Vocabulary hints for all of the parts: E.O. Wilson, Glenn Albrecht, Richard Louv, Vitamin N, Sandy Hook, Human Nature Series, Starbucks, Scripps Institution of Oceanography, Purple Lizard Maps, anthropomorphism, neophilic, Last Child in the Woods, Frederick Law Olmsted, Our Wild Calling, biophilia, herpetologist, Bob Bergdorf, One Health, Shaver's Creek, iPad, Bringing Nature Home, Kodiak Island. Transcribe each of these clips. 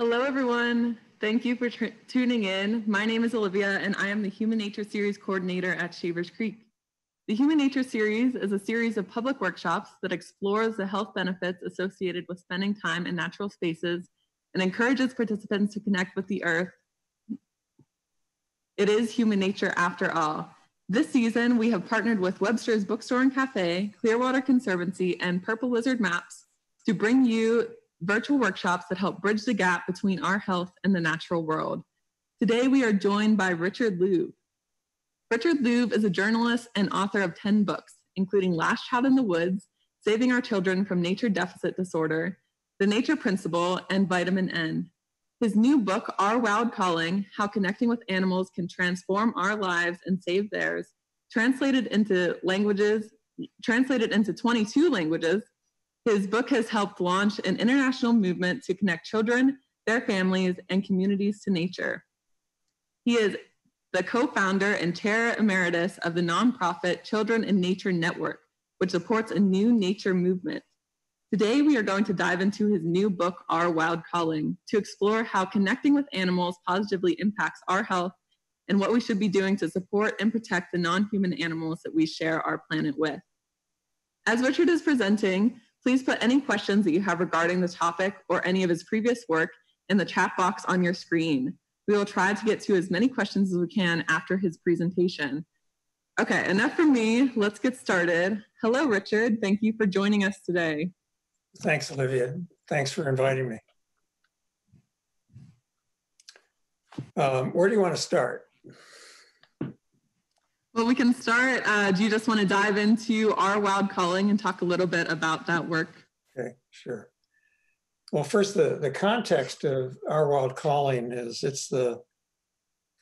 Hello, everyone. Thank you for tuning in. My name is Olivia, and I am the Human Nature Series coordinator at Shaver's Creek. The Human Nature Series is a series of public workshops that explores the health benefits associated with spending time in natural spaces and encourages participants to connect with the earth. It is human nature after all. This season, we have partnered with Webster's Bookstore and Cafe, Clearwater Conservancy, and Purple Lizard Maps to bring you virtual workshops that help bridge the gap between our health and the natural world. Today, we are joined by Richard Louv. Richard Louv is a journalist and author of 10 books, including Last Child in the Woods, Saving Our Children from Nature Deficit Disorder, The Nature Principle, and Vitamin N. His new book, Our Wild Calling, How Connecting with Animals Can Transform Our Lives and Save Theirs, translated into 22 languages, his book has helped launch an international movement to connect children, their families, and communities to nature. He is the co-founder and chair emeritus of the nonprofit Children and Nature Network, which supports a new nature movement. Today, we are going to dive into his new book, Our Wild Calling, to explore how connecting with animals positively impacts our health and what we should be doing to support and protect the non-human animals that we share our planet with. As Richard is presenting, please put any questions that you have regarding the topic or any of his previous work in the chat box on your screen. We will try to get to as many questions as we can after his presentation. Okay, enough from me. Let's get started. Hello, Richard. Thank you for joining us today. Thanks, Olivia. Thanks for inviting me. Where do you want to start? Well, we can start. Do you just want to dive into Our Wild Calling and talk a little bit about that work? Okay, sure. Well, first, the context of Our Wild Calling is it's the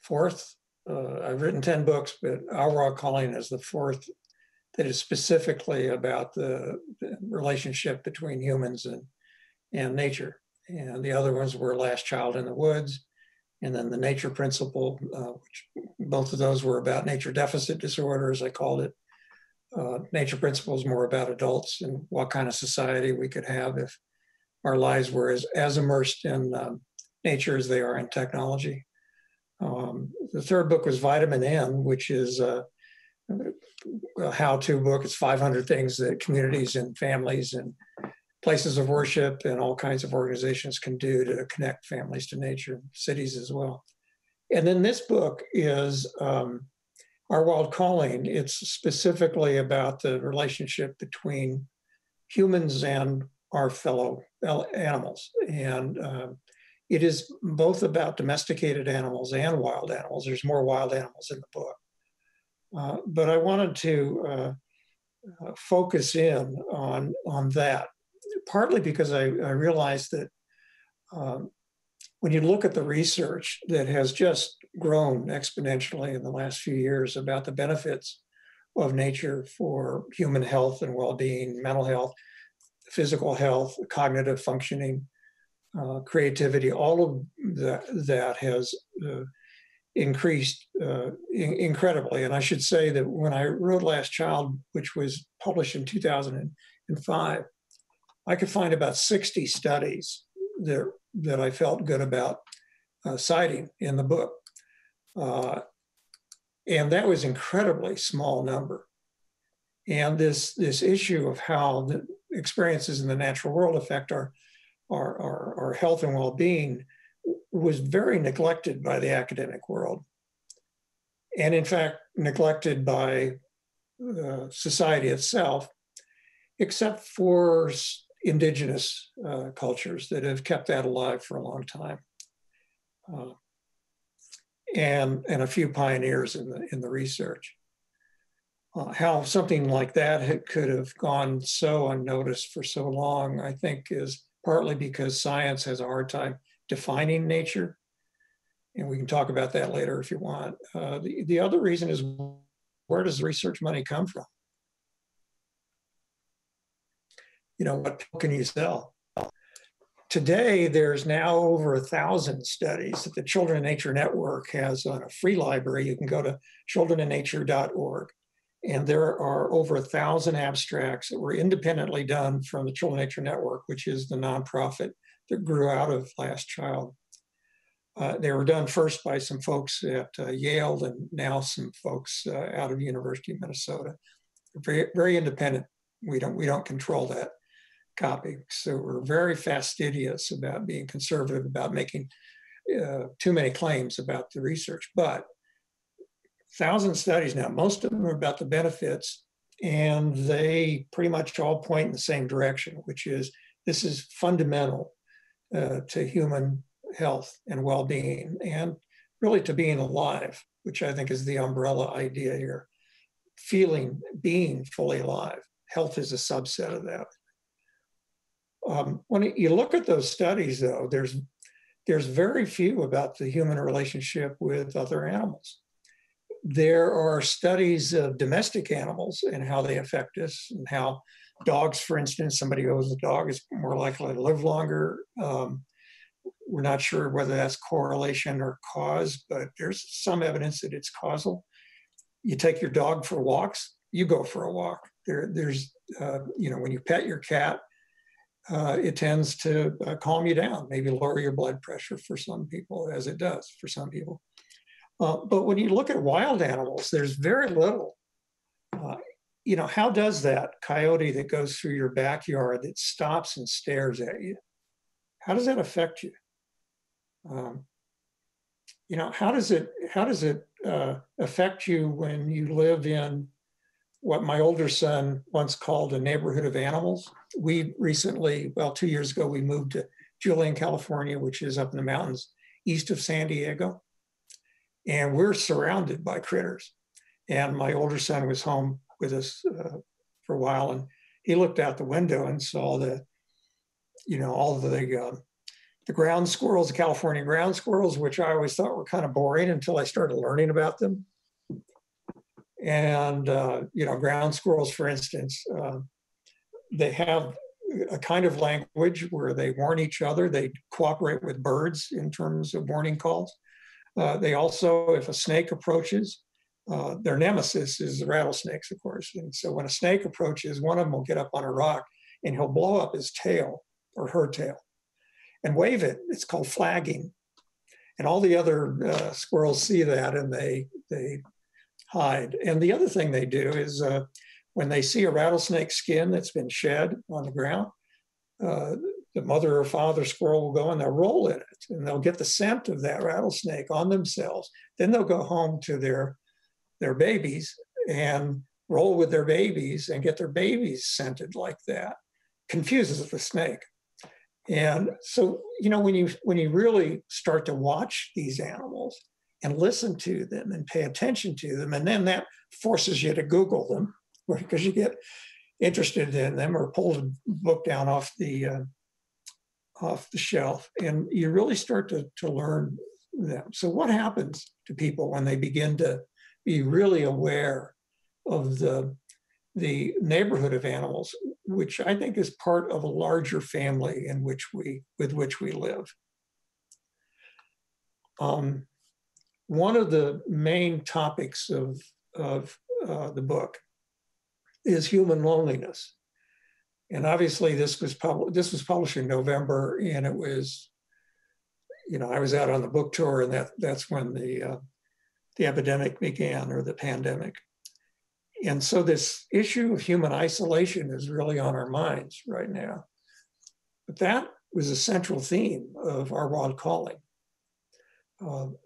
fourth. I've written 10 books, but Our Wild Calling is the fourth that is specifically about the relationship between humans and nature. And the other ones were Last Child in the Woods, and then The Nature Principle, which both of those were about nature deficit disorder, as I called it. Nature Principle is more about adults and what kind of society we could have if our lives were as immersed in nature as they are in technology. The third book was Vitamin N, which is a how-to book. It's 500 things that communities and families and places of worship and all kinds of organizations can do to connect families to nature, cities as well. And then this book is Our Wild Calling. It's specifically about the relationship between humans and our fellow animals. And it is both about domesticated animals and wild animals. There's more wild animals in the book. But I wanted to focus in on that. Partly because I realized that when you look at the research that has just grown exponentially in the last few years about the benefits of nature for human health and well-being, mental health, physical health, cognitive functioning, creativity, all of that has increased incredibly. And I should say that when I wrote Last Child, which was published in 2005, I could find about 60 studies that I felt good about citing in the book. And that was incredibly small number. And this issue of how the experiences in the natural world affect our health and well-being was very neglected by the academic world. And in fact, neglected by society itself, except for indigenous cultures that have kept that alive for a long time, and a few pioneers in the research. How something like that could have gone so unnoticed for so long, I think, is partly because science has a hard time defining nature, and we can talk about that later if you want. The other reason is, where does research money come from? You know, what can you sell? Today, there's now over 1,000 studies that the Children and Nature Network has on a free library. You can go to childrenandnature.org And there are over 1,000 abstracts that were independently done from the Children and Nature Network, which is the nonprofit that grew out of Last Child. They were done first by some folks at Yale and now some folks out of University of Minnesota. Very, very independent. We don't control that copy. So we're very fastidious about being conservative, about making too many claims about the research. But 1,000 studies now, most of them are about the benefits, and they pretty much all point in the same direction, which is this is fundamental to human health and well-being, and really to being alive, which I think is the umbrella idea here. Feeling, being fully alive. Health is a subset of that. When you look at those studies, though, there's very few about the human relationship with other animals. There are studies of domestic animals and how they affect us, and how dogs, for instance, somebody who owns a dog is more likely to live longer. We're not sure whether that's correlation or cause, but there's some evidence that it's causal. You take your dog for walks, you go for a walk. There's you know, when you pet your cat, it tends to calm you down, maybe lower your blood pressure for some people, as it does for some people. But when you look at wild animals, there's very little. You know, how does that coyote that goes through your backyard that stops and stares at you, how does that affect you? You know, how does it affect you when you live in what my older son once called a neighborhood of animals? We recently, well, 2 years ago, we moved to Julian, California, which is up in the mountains east of San Diego. And we're surrounded by critters. And my older son was home with us for a while, and he looked out the window and saw the, you know, all the ground squirrels, the California ground squirrels, which I always thought were kind of boring until I started learning about them. And, you know, ground squirrels, for instance, they have a kind of language where they warn each other. They cooperate with birds in terms of warning calls. They also, if a snake approaches, their nemesis is the rattlesnakes, of course. And so when a snake approaches, one of them will get up on a rock and he'll blow up his tail or her tail and wave it. It's called flagging. And all the other squirrels see that and they hide. And the other thing they do is when they see a rattlesnake skin that's been shed on the ground, the mother or father squirrel will go and they'll roll in it, and they'll get the scent of that rattlesnake on themselves. Then they'll go home to their babies and roll with their babies and get their babies scented like that. Confuses the snake. And so, you know, when you really start to watch these animals and listen to them and pay attention to them, and then that forces you to Google them, because you get interested in them, or pull the book down off the shelf, and you really start to learn them. So what happens to people when they begin to be really aware of the neighborhood of animals, which I think is part of a larger family in which with which we live? One of the main topics of the book is human loneliness. And obviously this was published in November, and it was, you know, I was out on the book tour, and that's when the epidemic began, or the pandemic. And so this issue of human isolation is really on our minds right now. But that was a central theme of Our Wild Calling.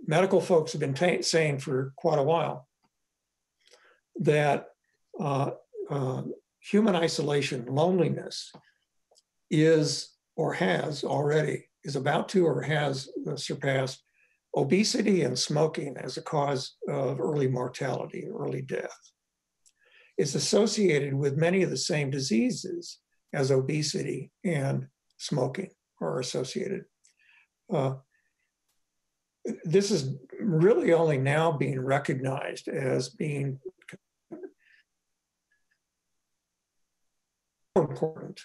Medical folks have been saying for quite a while that human isolation, loneliness, is about to or has surpassed obesity and smoking as a cause of early mortality, early death. It's associated with many of the same diseases as obesity and smoking are associated. This is really only now being recognized as being important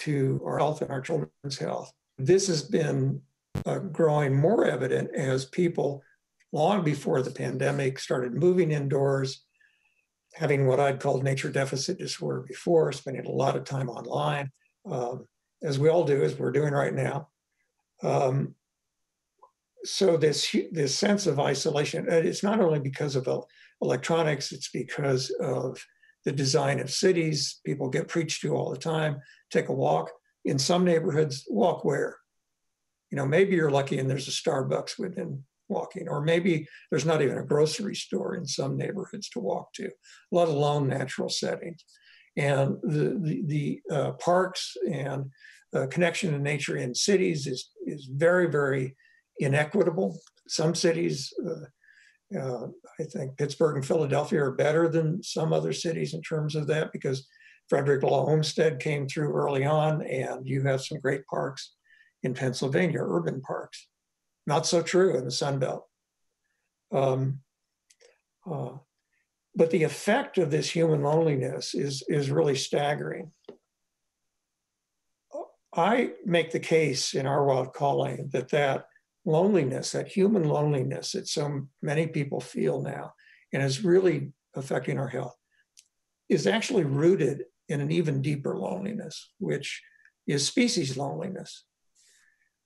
to our health and our children's health. This has been growing more evident as people, long before the pandemic, started moving indoors, having what I'd called nature deficit disorder before, spending a lot of time online, as we all do, as we're doing right now. So this sense of isolation, it's not only because of electronics, it's because of the design of cities. People get preached to all the time, take a walk. In some neighborhoods, walk where? You know, maybe you're lucky and there's a Starbucks within walking, or maybe there's not even a grocery store in some neighborhoods to walk to, let alone natural settings. And the parks and connection to nature in cities is very, very inequitable. Some cities, I think Pittsburgh and Philadelphia are better than some other cities in terms of that, because Frederick Law Olmsted came through early on, and you have some great parks in Pennsylvania, urban parks. Not so true in the Sun Belt. But the effect of this human loneliness is really staggering. I make the case in Our Wild Calling that that loneliness, that human loneliness that so many people feel now and is really affecting our health, is actually rooted in an even deeper loneliness, which is species loneliness.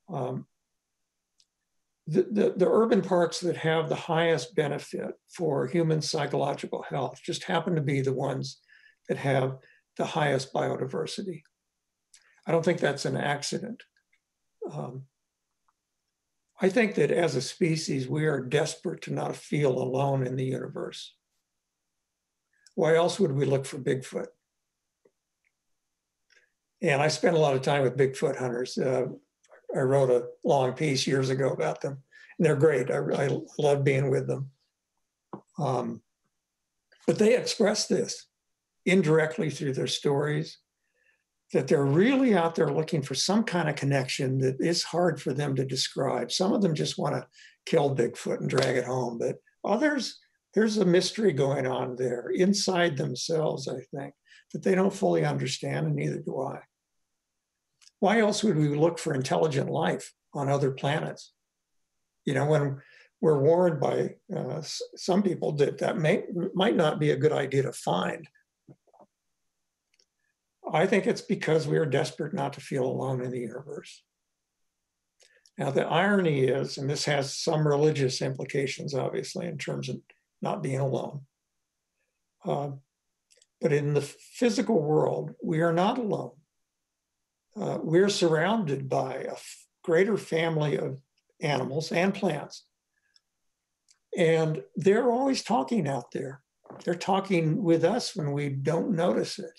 The urban parks that have the highest benefit for human psychological health just happen to be the ones that have the highest biodiversity. I don't think that's an accident. I think that as a species, we are desperate to not feel alone in the universe. Why else would we look for Bigfoot? And I spent a lot of time with Bigfoot hunters. I wrote a long piece years ago about them, and they're great. I love being with them. But they express this indirectly through their stories, that they're really out there looking for some kind of connection that is hard for them to describe. Some of them just want to kill Bigfoot and drag it home, but others, there's a mystery going on there inside themselves, I think, that they don't fully understand, and neither do I. Why else would we look for intelligent life on other planets? You know, when we're warned by some people that might not be a good idea to find, I think it's because we are desperate not to feel alone in the universe. Now, the irony is, and this has some religious implications, obviously, in terms of not being alone, but in the physical world, we are not alone. We're surrounded by a greater family of animals and plants. And they're always talking out there. They're talking with us when we don't notice it.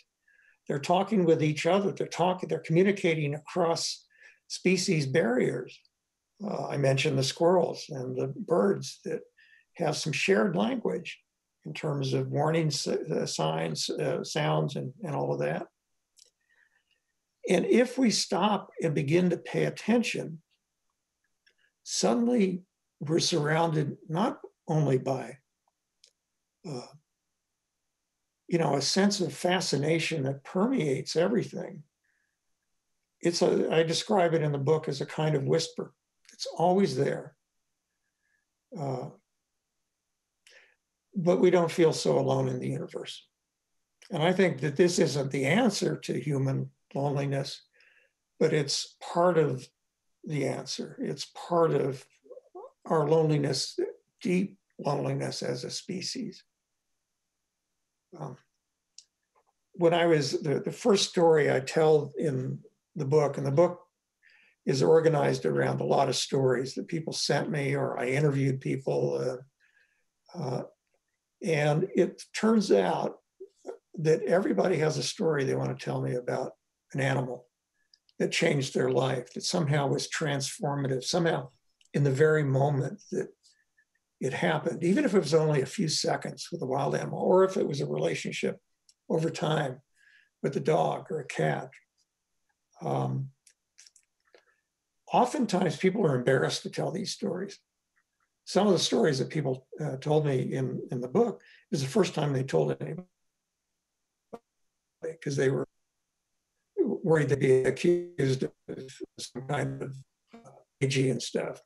They're talking with each other. They're communicating across species barriers. I mentioned the squirrels and the birds that have some shared language in terms of warning signs, sounds, and all of that. And if we stop and begin to pay attention, suddenly we're surrounded not only by, you know, a sense of fascination that permeates everything. It's a, I describe it in the book as a kind of whisper. It's always there. But we don't feel so alone in the universe. And I think that this isn't the answer to human loneliness, but it's part of the answer. It's part of our loneliness, deep loneliness as a species. When I was, the first story I tell in the book, and the book is organized around a lot of stories that people sent me, or I interviewed people, and it turns out that everybody has a story they want to tell me about an animal that changed their life, that somehow was transformative, somehow in the very moment that it happened, even if it was only a few seconds with a wild animal, or if it was a relationship over time with a dog or a cat. Oftentimes people are embarrassed to tell these stories. Some of the stories that people told me in the book is the first time they told anybody, because they were worried they'd be accused of some kind of and stuff,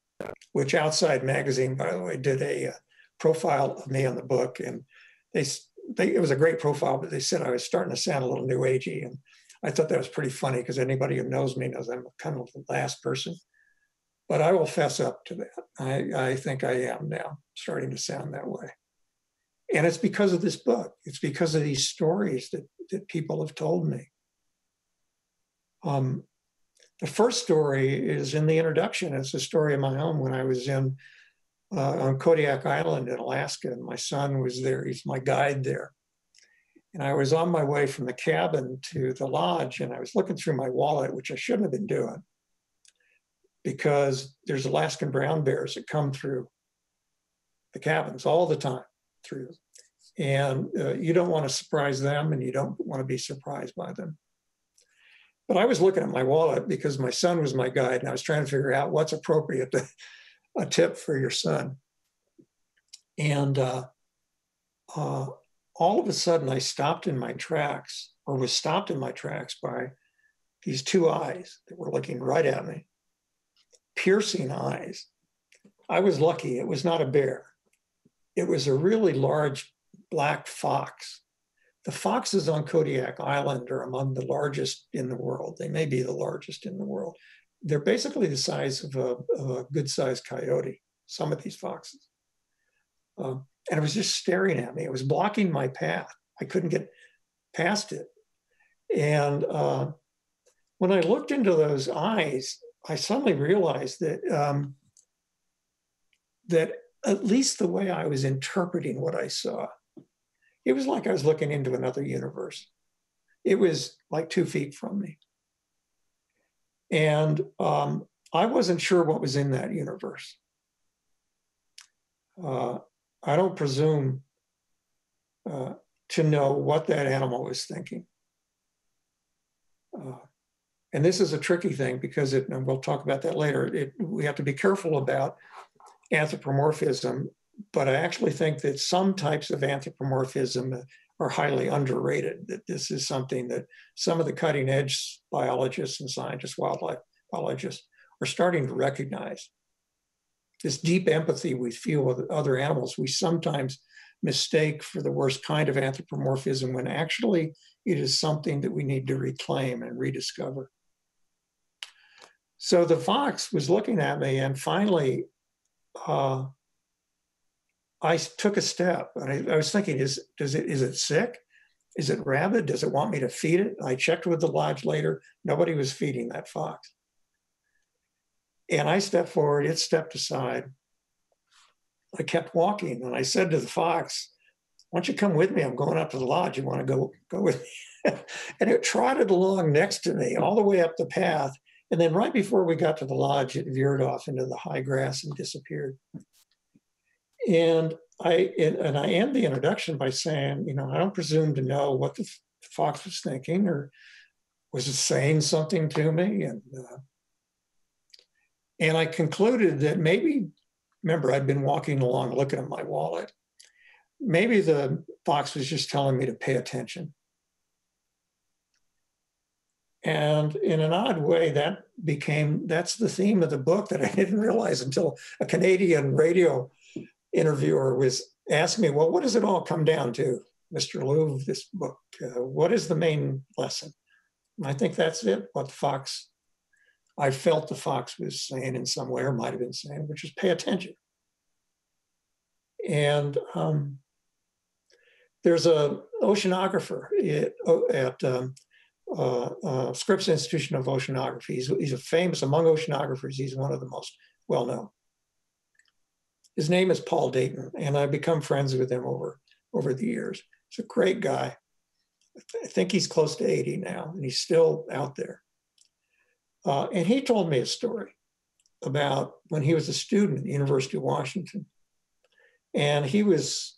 which Outside Magazine, by the way, did a profile of me on the book, and they it was a great profile, but they said I was starting to sound a little new agey. And I thought that was pretty funny because anybody who knows me knows I'm kind of the last person. But I will fess up to that. I think I am now starting to sound that way. And it's because of this book. It's because of these stories that people have told me. The first story is in the introduction. It's a story of my own when I was on Kodiak Island in Alaska, and my son was there. He's my guide there. And I was on my way from the cabin to the lodge, and I was looking through my wallet, which I shouldn't have been doing, because there's Alaskan brown bears that come through the cabins all the time through. And you don't want to surprise them, and you don't want to be surprised by them. But I was looking at my wallet because my son was my guide, and I was trying to figure out what's appropriate to a tip for your son. And all of a sudden, I stopped in my tracks, or was stopped in my tracks by these two eyes that were looking right at me, piercing eyes. I was lucky. It was not a bear. It was a really large black fox. The foxes on Kodiak Island are among the largest in the world. They may be the largest in the world. They're basically the size of a good-sized coyote, some of these foxes. And it was just staring at me. It was blocking my path. I couldn't get past it. And when I looked into those eyes, I suddenly realized that at least the way I was interpreting what I saw, it was like I was looking into another universe. It was like 2 feet from me. And I wasn't sure what was in that universe. I don't presume to know what that animal was thinking. And this is a tricky thing because and we'll talk about that later, we have to be careful about anthropomorphism, but I actually think that some types of anthropomorphism are highly underrated, that this is something that some of the cutting edge biologists and scientists, wildlife biologists, are starting to recognize. This deep empathy we feel with other animals, we sometimes mistake for the worst kind of anthropomorphism when actually it is something that we need to reclaim and rediscover. So the fox was looking at me, and finally, I took a step, and I was thinking, is it sick? Is it rabid? Does it want me to feed it? I checked with the lodge later. Nobody was feeding that fox. And I stepped forward, it stepped aside. I kept walking, and I said to the fox, "Why don't you come with me? I'm going up to the lodge. You want to go with me?" And it trotted along next to me all the way up the path. And then right before we got to the lodge, it veered off into the high grass and disappeared. And I end the introduction by saying, you know, I don't presume to know what the fox was thinking, or was it saying something to me? And I concluded that maybe, remember, I'd been walking along looking at my wallet. Maybe the fox was just telling me to pay attention. And in an odd way, that's the theme of the book that I didn't realize until a Canadian radio interviewer was asking me, well, what does it all come down to, Mr. Louv, this book? What is the main lesson? And I think that's it, what the fox, I felt the fox was saying in some way, or might've been saying, which is pay attention. And there's an oceanographer at Scripps Institution of Oceanography. He's a famous, among oceanographers, he's one of the most well-known. His name is Paul Dayton, and I've become friends with him over the years. He's a great guy. I think he's close to 80 now, and he's still out there. And he told me a story about when he was a student at the University of Washington, and he was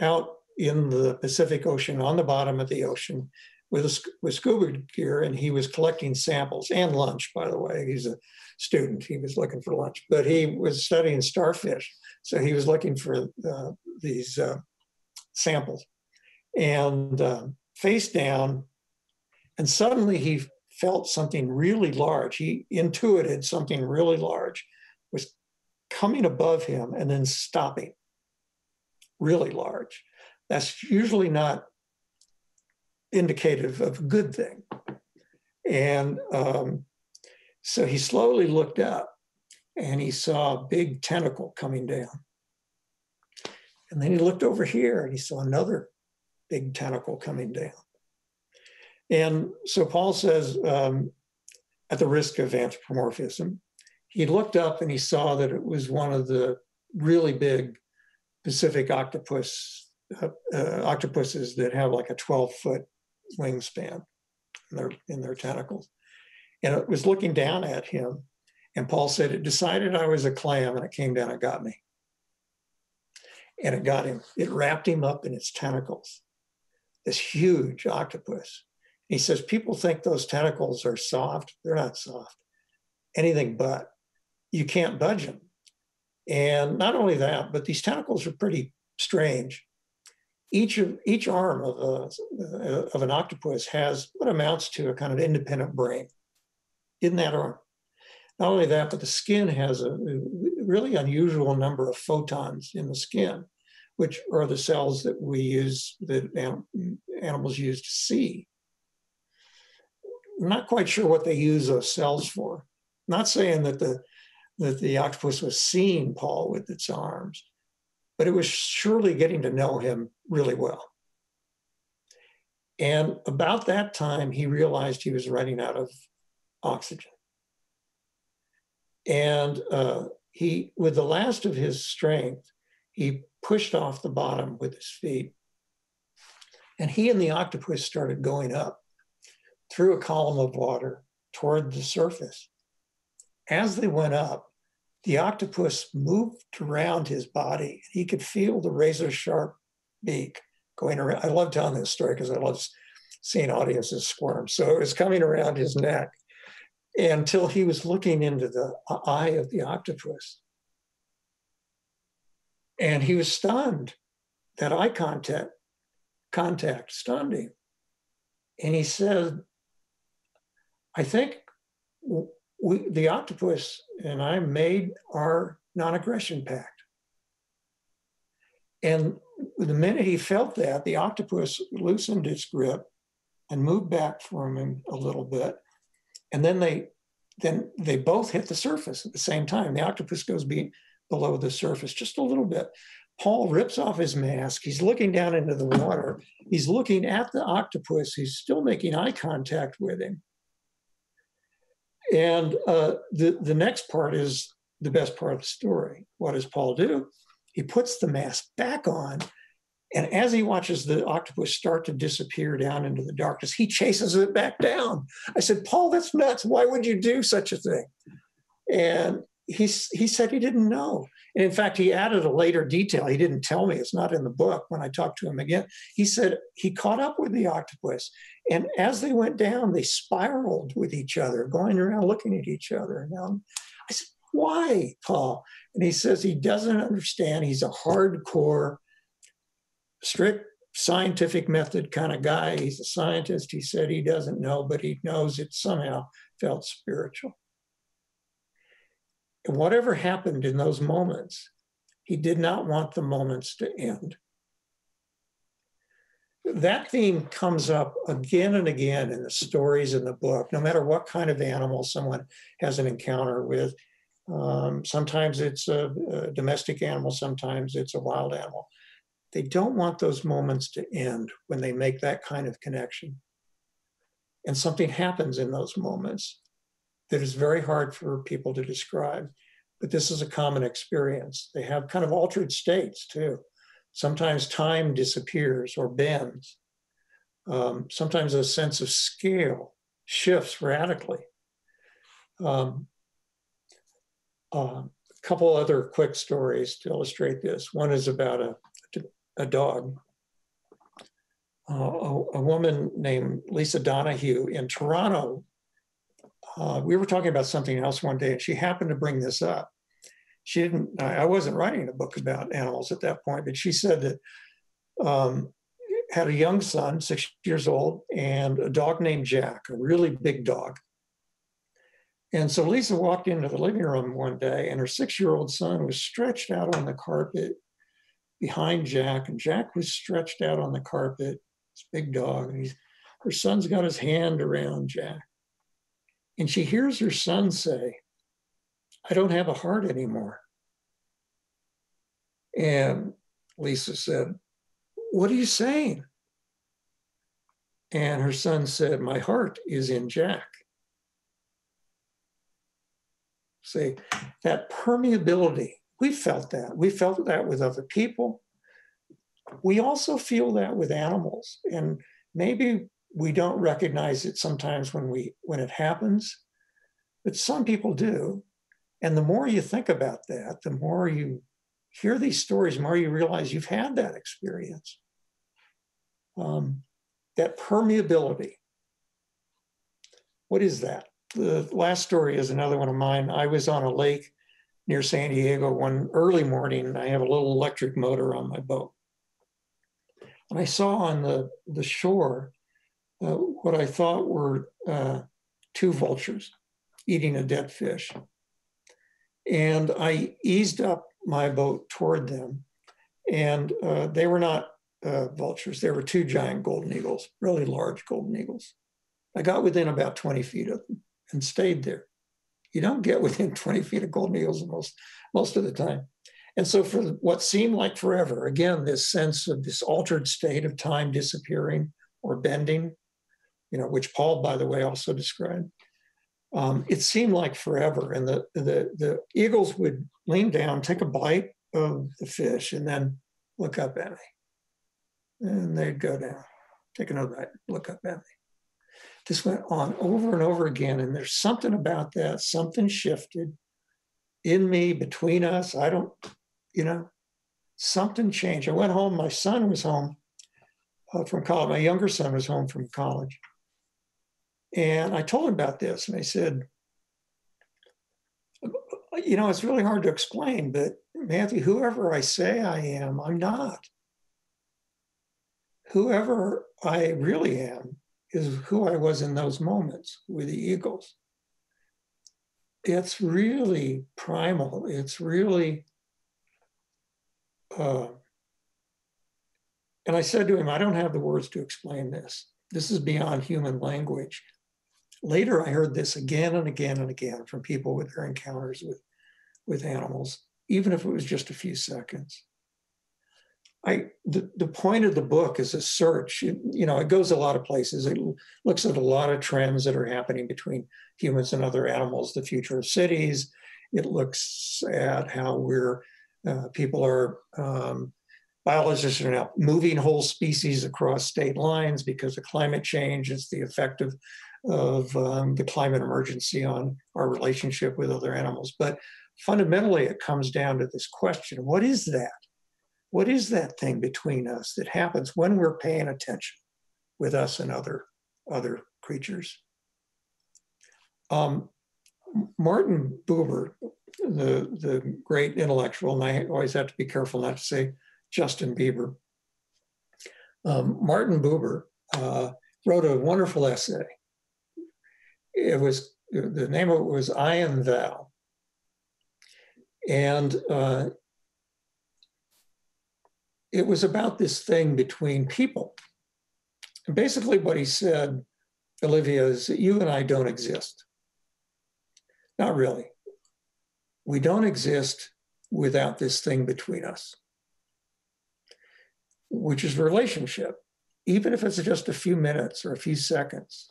out in the Pacific Ocean on the bottom of the ocean with scuba gear, and he was collecting samples and lunch, by the way. He's a student, he was looking for lunch, but he was studying starfish. So he was looking for these samples, and face down. And suddenly he felt something really large. He intuited something really large was coming above him and then stopping, really large. That's usually not indicative of a good thing. And so he slowly looked up and he saw a big tentacle coming down. And then he looked over here and he saw another big tentacle coming down. And so Paul says, at the risk of anthropomorphism, he looked up and he saw that it was one of the really big Pacific octopuses that have like a 12-foot wingspan in their tentacles. And it was looking down at him. And Paul said, it decided I was a clam and it came down and got me. And it got him. It wrapped him up in its tentacles, this huge octopus. He says, people think those tentacles are soft. They're not soft, anything but. You can't budge them. And not only that, but these tentacles are pretty strange. Each arm of an octopus has what amounts to a kind of independent brain in that arm. Not only that, but the skin has a really unusual number of photons in the skin, which are the cells that we use, that animals use to see. I'm not quite sure what they use those cells for. I'm not saying that the octopus was seeing Paul with its arms, but it was surely getting to know him really well. And about that time, he realized he was running out of oxygen. And he, with the last of his strength, he pushed off the bottom with his feet. And he and the octopus started going up through a column of water toward the surface. As they went up, the octopus moved around his body. He could feel the razor sharp beak going around. I love telling this story because I love seeing audiences squirm. So it was coming around his neck until he was looking into the eye of the octopus. And he was stunned. That eye contact stunned him. And he said, I think the octopus and I made our non-aggression pact. And the minute he felt that, the octopus loosened its grip and moved back from him a little bit. And then they both hit the surface at the same time. The octopus goes below the surface just a little bit. Paul rips off his mask. He's looking down into the water. He's looking at the octopus. He's still making eye contact with him. And the next part is the best part of the story. What does Paul do? He puts the mask back on, and as he watches the octopus start to disappear down into the darkness, he chases it back down. I said, Paul, that's nuts. Why would you do such a thing? And he said he didn't know. And in fact, he added a later detail. He didn't tell me. It's not in the book when I talked to him again. He said he caught up with the octopus. And as they went down, they spiraled with each other, going around looking at each other. And I said, why, Paul? And he says he doesn't understand. He's a hardcore, strict scientific method kind of guy. He's a scientist. He said he doesn't know, but he knows it somehow felt spiritual. And whatever happened in those moments, he did not want the moments to end. That theme comes up again and again in the stories in the book, no matter what kind of animal someone has an encounter with. Sometimes it's a domestic animal, sometimes it's a wild animal. They don't want those moments to end when they make that kind of connection. And something happens in those moments that is very hard for people to describe, but this is a common experience. They have kind of altered states too. Sometimes time disappears or bends. Sometimes a sense of scale shifts radically. A couple other quick stories to illustrate this. One is about a dog. A woman named Lisa Donahue in Toronto, we were talking about something else one day and she happened to bring this up. She didn't, I wasn't writing a book about animals at that point, but she said that had a young son, 6 years old, and a dog named Jack, a really big dog. And so Lisa walked into the living room one day and her 6-year-old son was stretched out on the carpet behind Jack, and Jack was stretched out on the carpet, this big dog, and her son's got his hand around Jack. And she hears her son say, "I don't have a heart anymore." And Lisa said, "What are you saying?" And her son said, "My heart is in Jack." See, that permeability, we felt that. We felt that with other people. We also feel that with animals. And maybe we don't recognize it sometimes when it happens, but some people do. And the more you think about that, the more you hear these stories, the more you realize you've had that experience. That permeability. What is that? The last story is another one of mine. I was on a lake near San Diego one early morning, and I have a little electric motor on my boat. And I saw on the shore what I thought were two vultures eating a dead fish. And I eased up my boat toward them, and they were not vultures. They were two giant golden eagles, really large golden eagles. I got within about 20 feet of them and stayed there. You don't get within 20 feet of golden eagles most of the time. And so for what seemed like forever, again, this sense of this altered state of time disappearing or bending, you know, which Paul, by the way, also described, it seemed like forever. And the eagles would lean down, take a bite of the fish, and then look up at me. And they'd go down, take another bite, look up at me. This went on over and over again. And there's something about that, something shifted in me, between us. I don't, you know, something changed. I went home. My son was home from college. My younger son was home from college. And I told him about this, and I said, you know, it's really hard to explain, but Matthew, whoever I say I am, I'm not. Whoever I really am is who I was in those moments with the eagles. It's really primal. It's really, and I said to him, I don't have the words to explain this. This is beyond human language. Later, I heard this again and again and again from people with their encounters with animals, even if it was just a few seconds. The point of the book is a search. You know, it goes a lot of places. It looks at a lot of trends that are happening between humans and other animals, the future of cities. It looks at how we're, people are, biologists are now moving whole species across state lines because of climate change. It's the effect of the climate emergency on our relationship with other animals. But fundamentally, it comes down to this question, what is that? What is that thing between us that happens when we're paying attention with us and other creatures? Martin Buber, the great intellectual, and I always have to be careful not to say Justin Bieber. Martin Buber wrote a wonderful essay. It was, the name of it was I Am Thou. And it was about this thing between people. And basically what he said, Olivia, is that you and I don't exist. Not really. We don't exist without this thing between us, which is relationship, even if it's just a few minutes or a few seconds.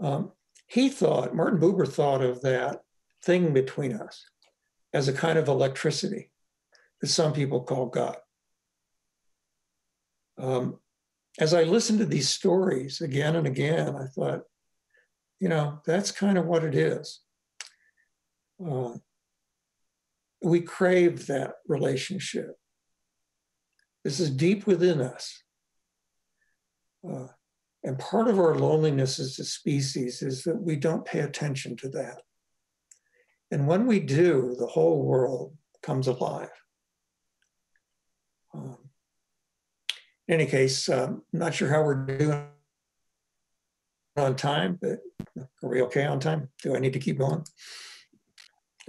Martin Buber thought of that thing between us as a kind of electricity that some people call God. As I listened to these stories again and again, I thought, you know, that's kind of what it is. We crave that relationship. This is deep within us. And part of our loneliness as a species is that we don't pay attention to that. And when we do, the whole world comes alive. In any case, I'm not sure how we're doing on time, but are we okay on time? Do I need to keep going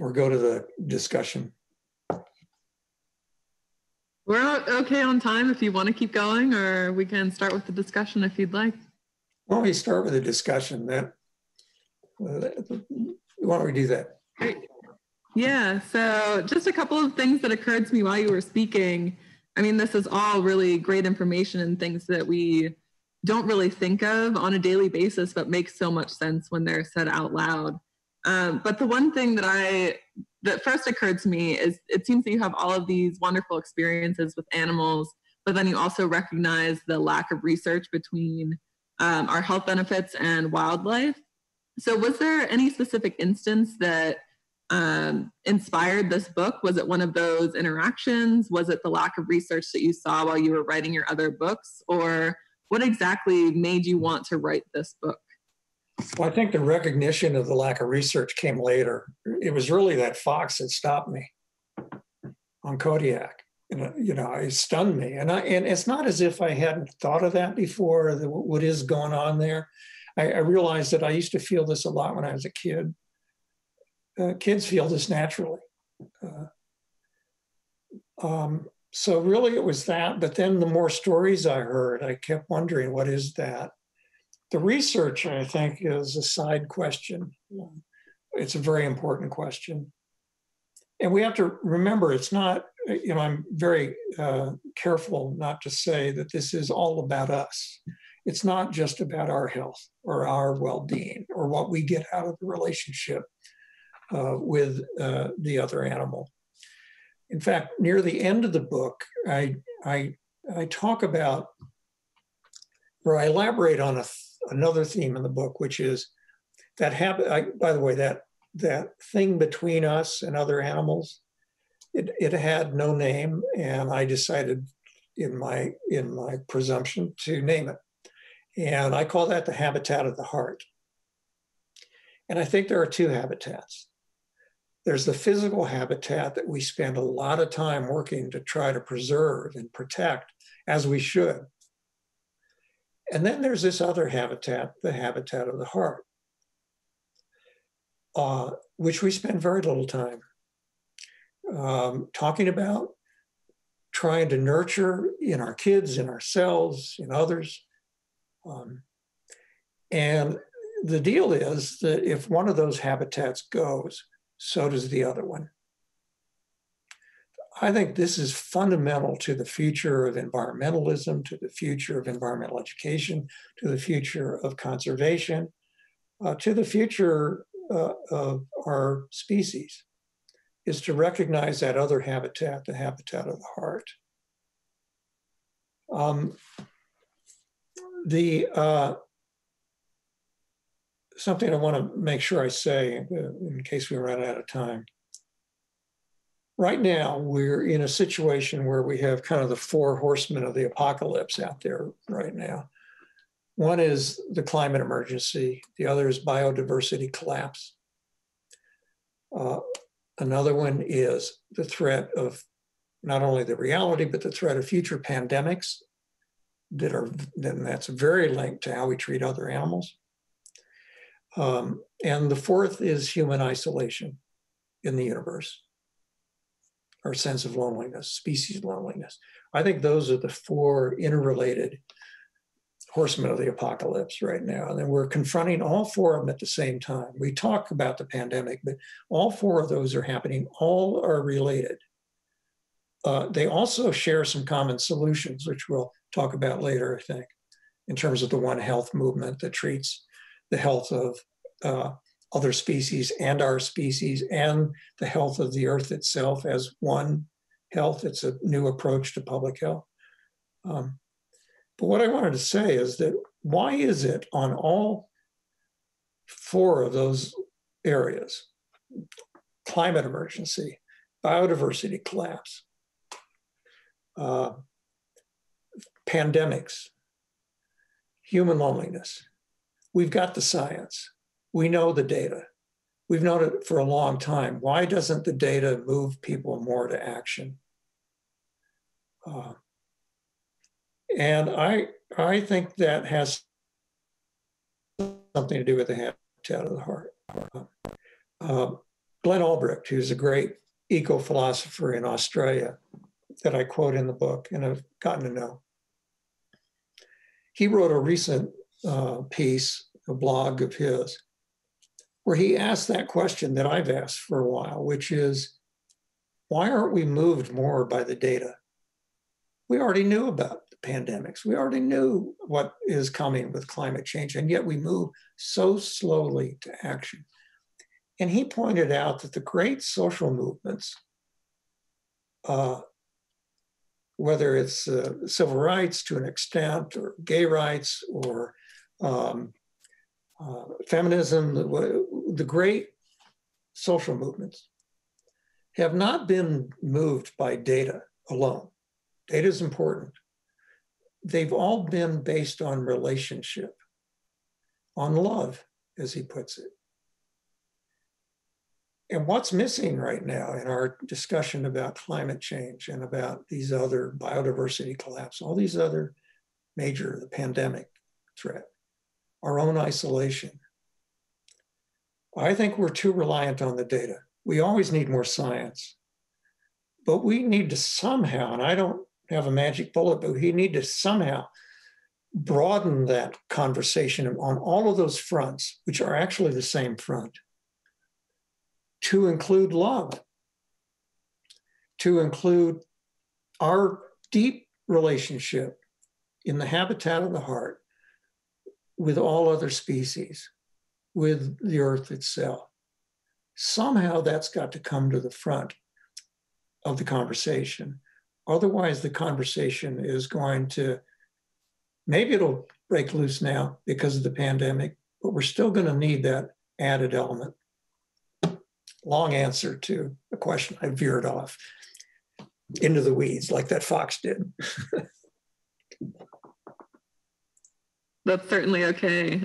or go to the discussion? We're okay on time if you want to keep going, or we can start with the discussion if you'd like. Why don't we start with the discussion then? Why don't we do that? Great. Yeah, so just a couple of things that occurred to me while you were speaking. I mean, this is all really great information and things that we don't really think of on a daily basis, but make so much sense when they're said out loud. But the one thing that first occurred to me is it seems that you have all of these wonderful experiences with animals, but then you also recognize the lack of research between our health benefits and wildlife. So was there any specific instance that inspired this book? Was it one of those interactions? Was it the lack of research that you saw while you were writing your other books? Or what exactly made you want to write this book? Well, I think the recognition of the lack of research came later. It was really that fox that stopped me on Kodiak. You know, it stunned me. And it's not as if I hadn't thought of that before, what is going on there. I realized that I used to feel this a lot when I was a kid. Kids feel this naturally. So really it was that, but then the more stories I heard, I kept wondering, what is that? The research, I think, is a side question. It's a very important question. And we have to remember, it's not, you know, I'm very careful not to say that this is all about us. It's not just about our health or our well-being or what we get out of the relationship with the other animal. In fact, near the end of the book, I talk about, or I elaborate on another theme in the book, which is that habit. By the way, that thing between us and other animals, it had no name, and I decided in my presumption to name it, and I call that the habitat of the heart. And I think there are two habitats. There's the physical habitat that we spend a lot of time working to try to preserve and protect, as we should. And then there's this other habitat, the habitat of the heart, which we spend very little time talking about, trying to nurture in our kids, in ourselves, in others. And the deal is that if one of those habitats goes, so does the other one. I think this is fundamental to the future of environmentalism, to the future of environmental education, to the future of conservation, to the future of our species, is to recognize that other habitat, the habitat of the heart. Something I want to make sure I say in case we run out of time. Right now, we're in a situation where we have kind of the four horsemen of the apocalypse out there right now. One is the climate emergency. The other is biodiversity collapse. Another one is the threat of not only the reality, but the threat of future pandemics that's very linked to how we treat other animals. And the fourth is human isolation in the universe, our sense of loneliness, species loneliness. I think those are the four interrelated horsemen of the apocalypse right now. And then we're confronting all four of them at the same time. We talk about the pandemic, but all four of those are happening. All are related. They also share some common solutions, which we'll talk about later, I think, in terms of the One Health movement that treats the health of other species and our species and the health of the earth itself as one health. It's a new approach to public health. But what I wanted to say is that why is it on all four of those areas, climate emergency, biodiversity collapse, pandemics, human loneliness, we've got the science. We know the data. We've known it for a long time. Why doesn't the data move people more to action? And I think that has something to do with the habitat of the heart. Glenn Albrecht, who's a great eco-philosopher in Australia, that I quote in the book and have gotten to know. He wrote a recent piece, a blog of his, where he asked that question that I've asked for a while, which is, why aren't we moved more by the data? We already knew about the pandemics. We already knew what is coming with climate change, and yet we move so slowly to action. And he pointed out that the great social movements, whether it's civil rights to an extent, or gay rights, or feminism, the great social movements have not been moved by data alone. Data is important. They've all been based on relationship, on love, as he puts it. And what's missing right now in our discussion about climate change and about these other biodiversity collapse, all these other major, the pandemic threat, our own isolation. I think we're too reliant on the data. We always need more science, but we need to somehow, and I don't have a magic bullet, but we need to somehow broaden that conversation on all of those fronts, which are actually the same front, to include love, to include our deep relationship in the habitat of the heart with all other species, with the earth itself. Somehow that's got to come to the front of the conversation. Otherwise, the conversation is going to, maybe it'll break loose now because of the pandemic, but we're still going to need that added element. Long answer to a question. I veered off into the weeds like that fox did. That's certainly okay.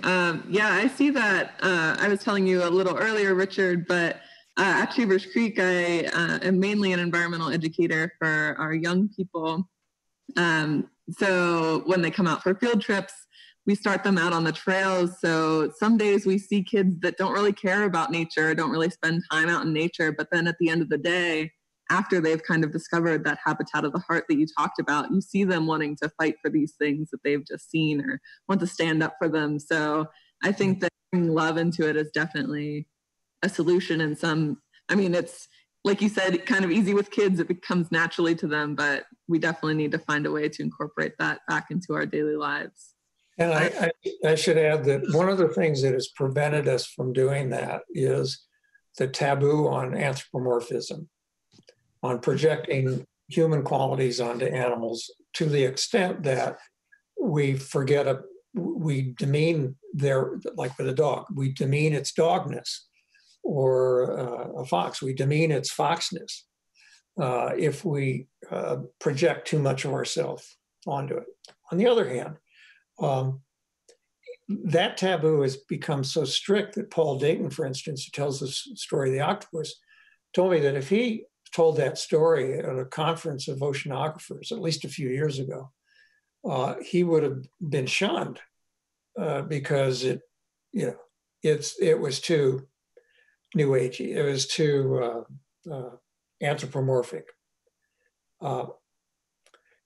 Yeah, I see that. I was telling you a little earlier, Richard, but at Shaver's Creek, I am mainly an environmental educator for our young people. So when they come out for field trips, we start them out on the trails. So some days we see kids that don't really care about nature, don't really spend time out in nature. But then at the end of the day, after they've kind of discovered that habitat of the heart that you talked about, you see them wanting to fight for these things that they've just seen or want to stand up for them. So I think that bringing love into it is definitely a solution in some, I mean, it's like you said, kind of easy with kids, it becomes naturally to them, but we definitely need to find a way to incorporate that back into our daily lives. And I should add that one of the things that has prevented us from doing that is the taboo on anthropomorphism, on projecting human qualities onto animals to the extent that we forget, we demean their, like with a dog, we demean its dogness, or a fox, we demean its foxness if we project too much of ourselves onto it. On the other hand, that taboo has become so strict that Paul Dayton, for instance, who tells the story of the octopus, told me that if he told that story at a conference of oceanographers, at least a few years ago, he would have been shunned because it was too New Agey, it was too anthropomorphic.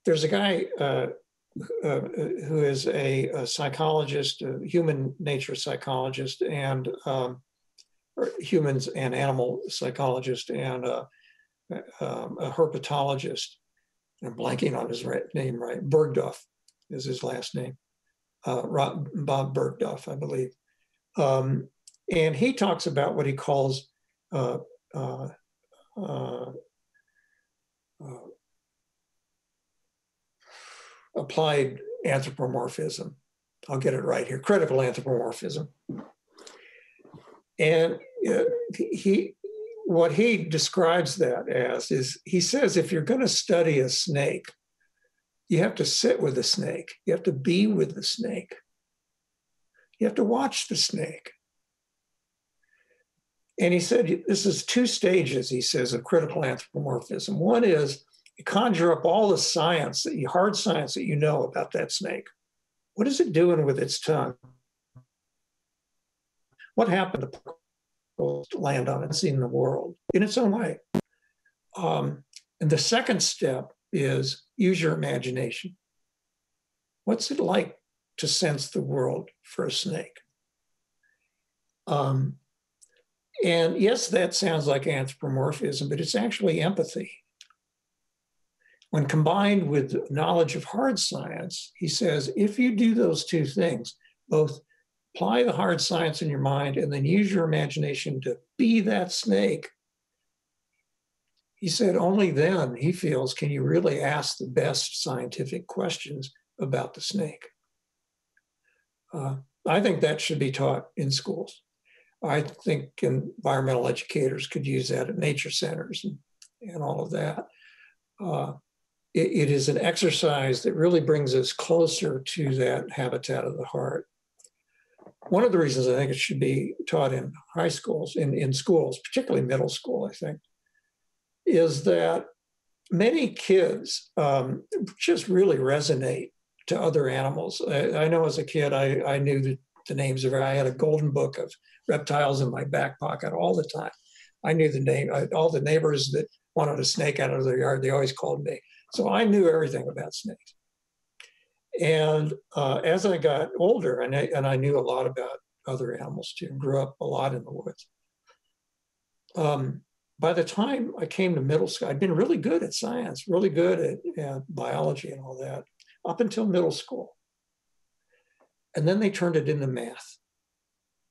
There's a guy who is a psychologist, a human nature psychologist, and humans and animal psychologist, and a herpetologist. I'm blanking on his name, right? Bergdorf is his last name. Bob Bergdorf, I believe. And he talks about what he calls applied anthropomorphism. I'll get it right here, critical anthropomorphism. And what he describes that as is, he says, if you're going to study a snake, you have to sit with the snake. You have to be with the snake. You have to watch the snake. And he said, this is two stages, he says, of critical anthropomorphism. One is, you conjure up all the science, the hard science that you know about that snake. What is it doing with its tongue? What happened to land on it, seen the world in its own way? And the second step is use your imagination. What's it like to sense the world for a snake? And yes, that sounds like anthropomorphism, but it's actually empathy. When combined with knowledge of hard science, he says, if you do those two things, both apply the hard science in your mind and then use your imagination to be that snake, he said only then, he feels, can you really ask the best scientific questions about the snake. I think that should be taught in schools. I think environmental educators could use that at nature centers and all of that. It is an exercise that really brings us closer to that habitat of the heart. One of the reasons I think it should be taught in high schools, in schools, particularly middle school, I think, is that many kids just really resonate to other animals. I know as a kid, I knew the names of, I had a golden book of reptiles in my back pocket all the time. I knew the name, all the neighbors that wanted a snake out of their yard, they always called me. So I knew everything about snakes. And as I got older, and I knew a lot about other animals too, grew up a lot in the woods. By the time I came to middle school, I'd been really good at science, really good at biology and all that, up until middle school. And then they turned it into math,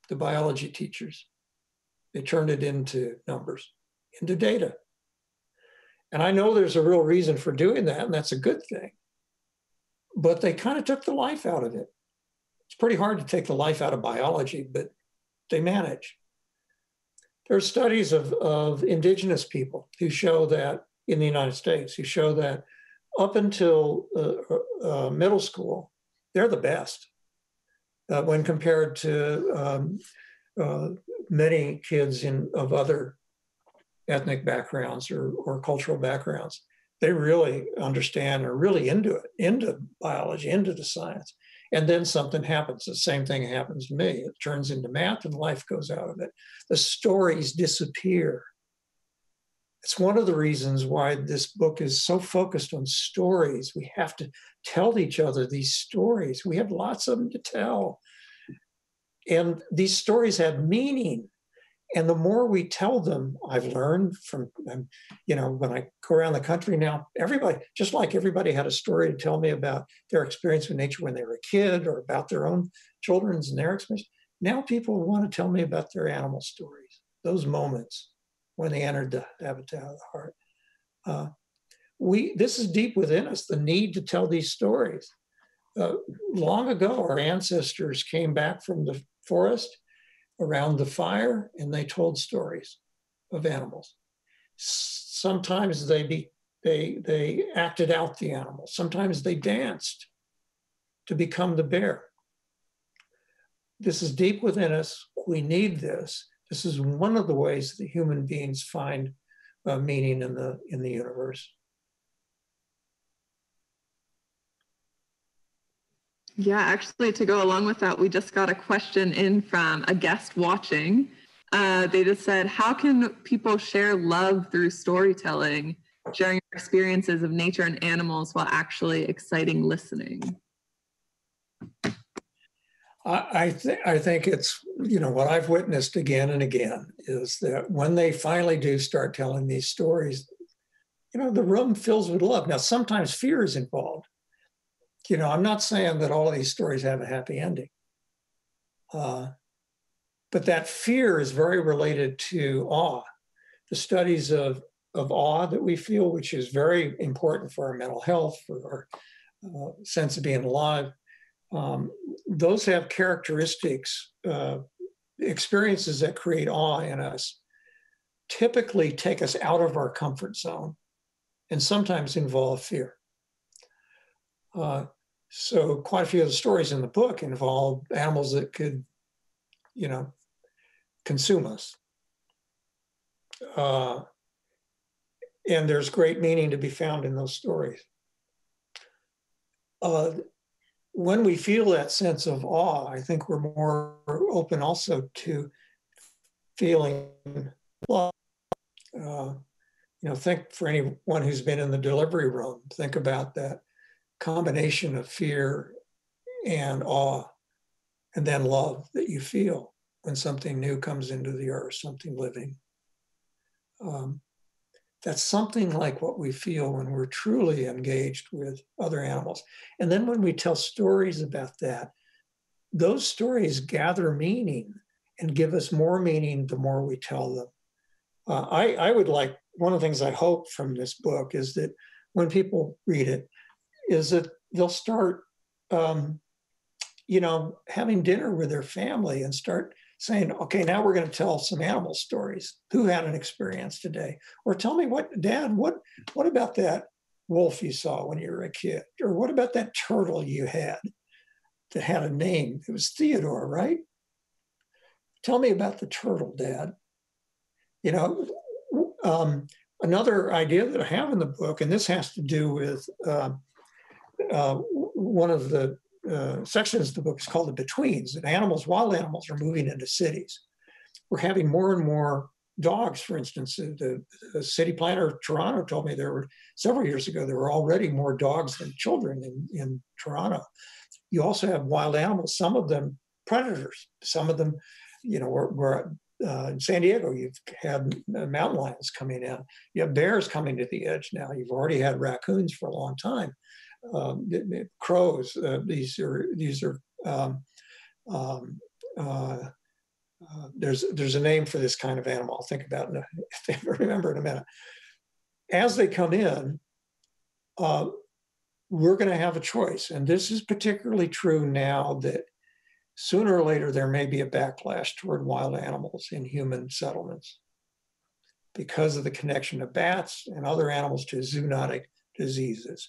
the biology teachers. They turned it into numbers, into data. And I know there's a real reason for doing that, and that's a good thing. But they kind of took the life out of it. It's pretty hard to take the life out of biology, but they manage. There are studies of indigenous people who show that, in the United States, who show that up until middle school, they're the best when compared to many kids of other ethnic backgrounds or cultural backgrounds. They really understand, are really into it, into biology, into the science. And then something happens. The same thing happens to me. It turns into math and life goes out of it. The stories disappear. It's one of the reasons why this book is so focused on stories. We have to tell each other these stories. We have lots of them to tell. And these stories have meaning. And the more we tell them, I've learned from, when I go around the country now, everybody, just like everybody had a story to tell me about their experience with nature when they were a kid or about their own children's and their experience. Now people want to tell me about their animal stories, those moments when they entered the habitat of the heart. This is deep within us, the need to tell these stories. Long ago, our ancestors came back from the forest around the fire, and they told stories of animals. Sometimes they acted out the animals. Sometimes they danced to become the bear. This is deep within us. We need this. This is one of the ways that human beings find meaning in the universe. Yeah, actually, to go along with that, we just got a question in from a guest watching. They just said, how can people share love through storytelling, sharing experiences of nature and animals while actually exciting listening? I think it's, what I've witnessed again and again is that when they finally do start telling these stories, the room fills with love. Now, sometimes fear is involved. I'm not saying that all of these stories have a happy ending. But that fear is very related to awe. The studies of awe that we feel, which is very important for our mental health, for our sense of being alive, those have characteristics, experiences that create awe in us, typically take us out of our comfort zone and sometimes involve fear. So quite a few of the stories in the book involve animals that could, consume us. And there's great meaning to be found in those stories. When we feel that sense of awe, I think we're more open also to feeling love. you know, think for anyone who's been in the delivery room, think about that combination of fear and awe, and then love that you feel when something new comes into the earth, something living. That's something like what we feel when we're truly engaged with other animals. And then when we tell stories about that, those stories gather meaning and give us more meaning the more we tell them. I would like, one of the things I hope from this book is that when people read it, is that they'll start, you know, having dinner with their family and start saying, okay, now we're going to tell some animal stories. Who had an experience today? Or tell me what, Dad, what about that wolf you saw when you were a kid? Or what about that turtle you had that had a name? It was Theodore, right? Tell me about the turtle, Dad. You know, another idea that I have in the book, and this has to do with one of the sections of the book is called the betweens, and animals, wild animals are moving into cities. We're having more and more dogs, for instance. The city planner of Toronto told me there were, several years ago, there were already more dogs than children in Toronto. You also have wild animals, some of them predators, some of them, you know, were in San Diego, you've had mountain lions coming in. You have bears coming to the edge now. You've already had raccoons for a long time. Crows. There's a name for this kind of animal. I'll think about it if I remember in a minute. As they come in, we're going to have a choice, and this is particularly true now that sooner or later there may be a backlash toward wild animals in human settlements because of the connection of bats and other animals to zoonotic diseases.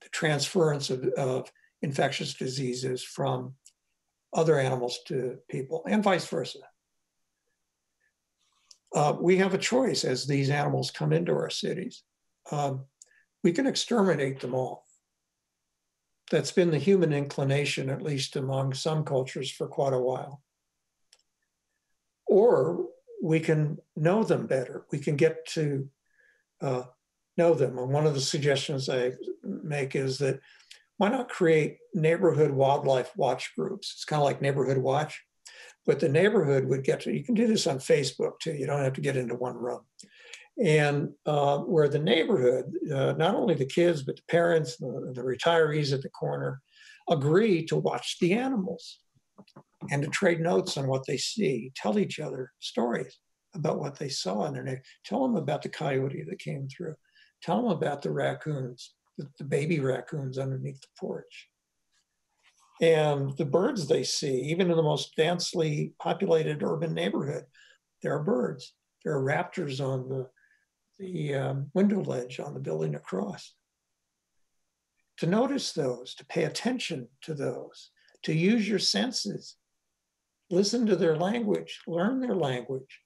The transference of infectious diseases from other animals to people and vice versa. We have a choice as these animals come into our cities. We can exterminate them all. That's been the human inclination, at least among some cultures, for quite a while. Or we can know them better. We can get to know them. And one of the suggestions I make is that why not create neighborhood wildlife watch groups? It's kind of like neighborhood watch, but the neighborhood would get to, you can do this on Facebook too. You don't have to get into one room. And where the neighborhood, not only the kids, but the parents, the retirees at the corner, agree to watch the animals and to trade notes on what they see, tell each other stories about what they saw in their neighborhood. Tell them about the coyote that came through. Tell them about the raccoons, the baby raccoons underneath the porch. And the birds they see, even in the most densely populated urban neighborhood, there are birds. There are raptors on the window ledge on the building across. To notice those, to pay attention to those, to use your senses, listen to their language, learn their language.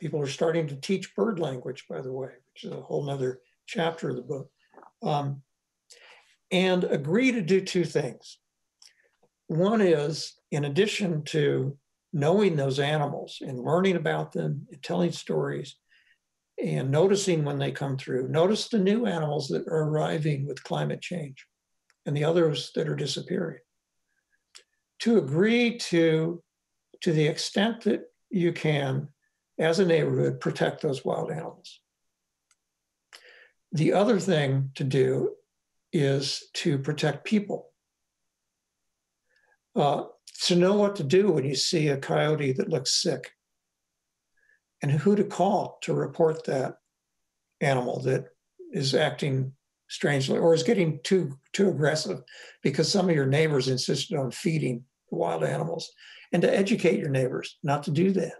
People are starting to teach bird language, by the way, which is a whole nother chapter of the book. And agree to do two things. One is, in addition to knowing those animals and learning about them and telling stories and noticing when they come through, notice the new animals that are arriving with climate change and the others that are disappearing. To agree to the extent that you can, as a neighborhood, protect those wild animals. The other thing to do is to protect people. To know what to do when you see a coyote that looks sick and who to call to report that animal that is acting strangely or is getting too aggressive because some of your neighbors insisted on feeding the wild animals, and to educate your neighbors not to do that,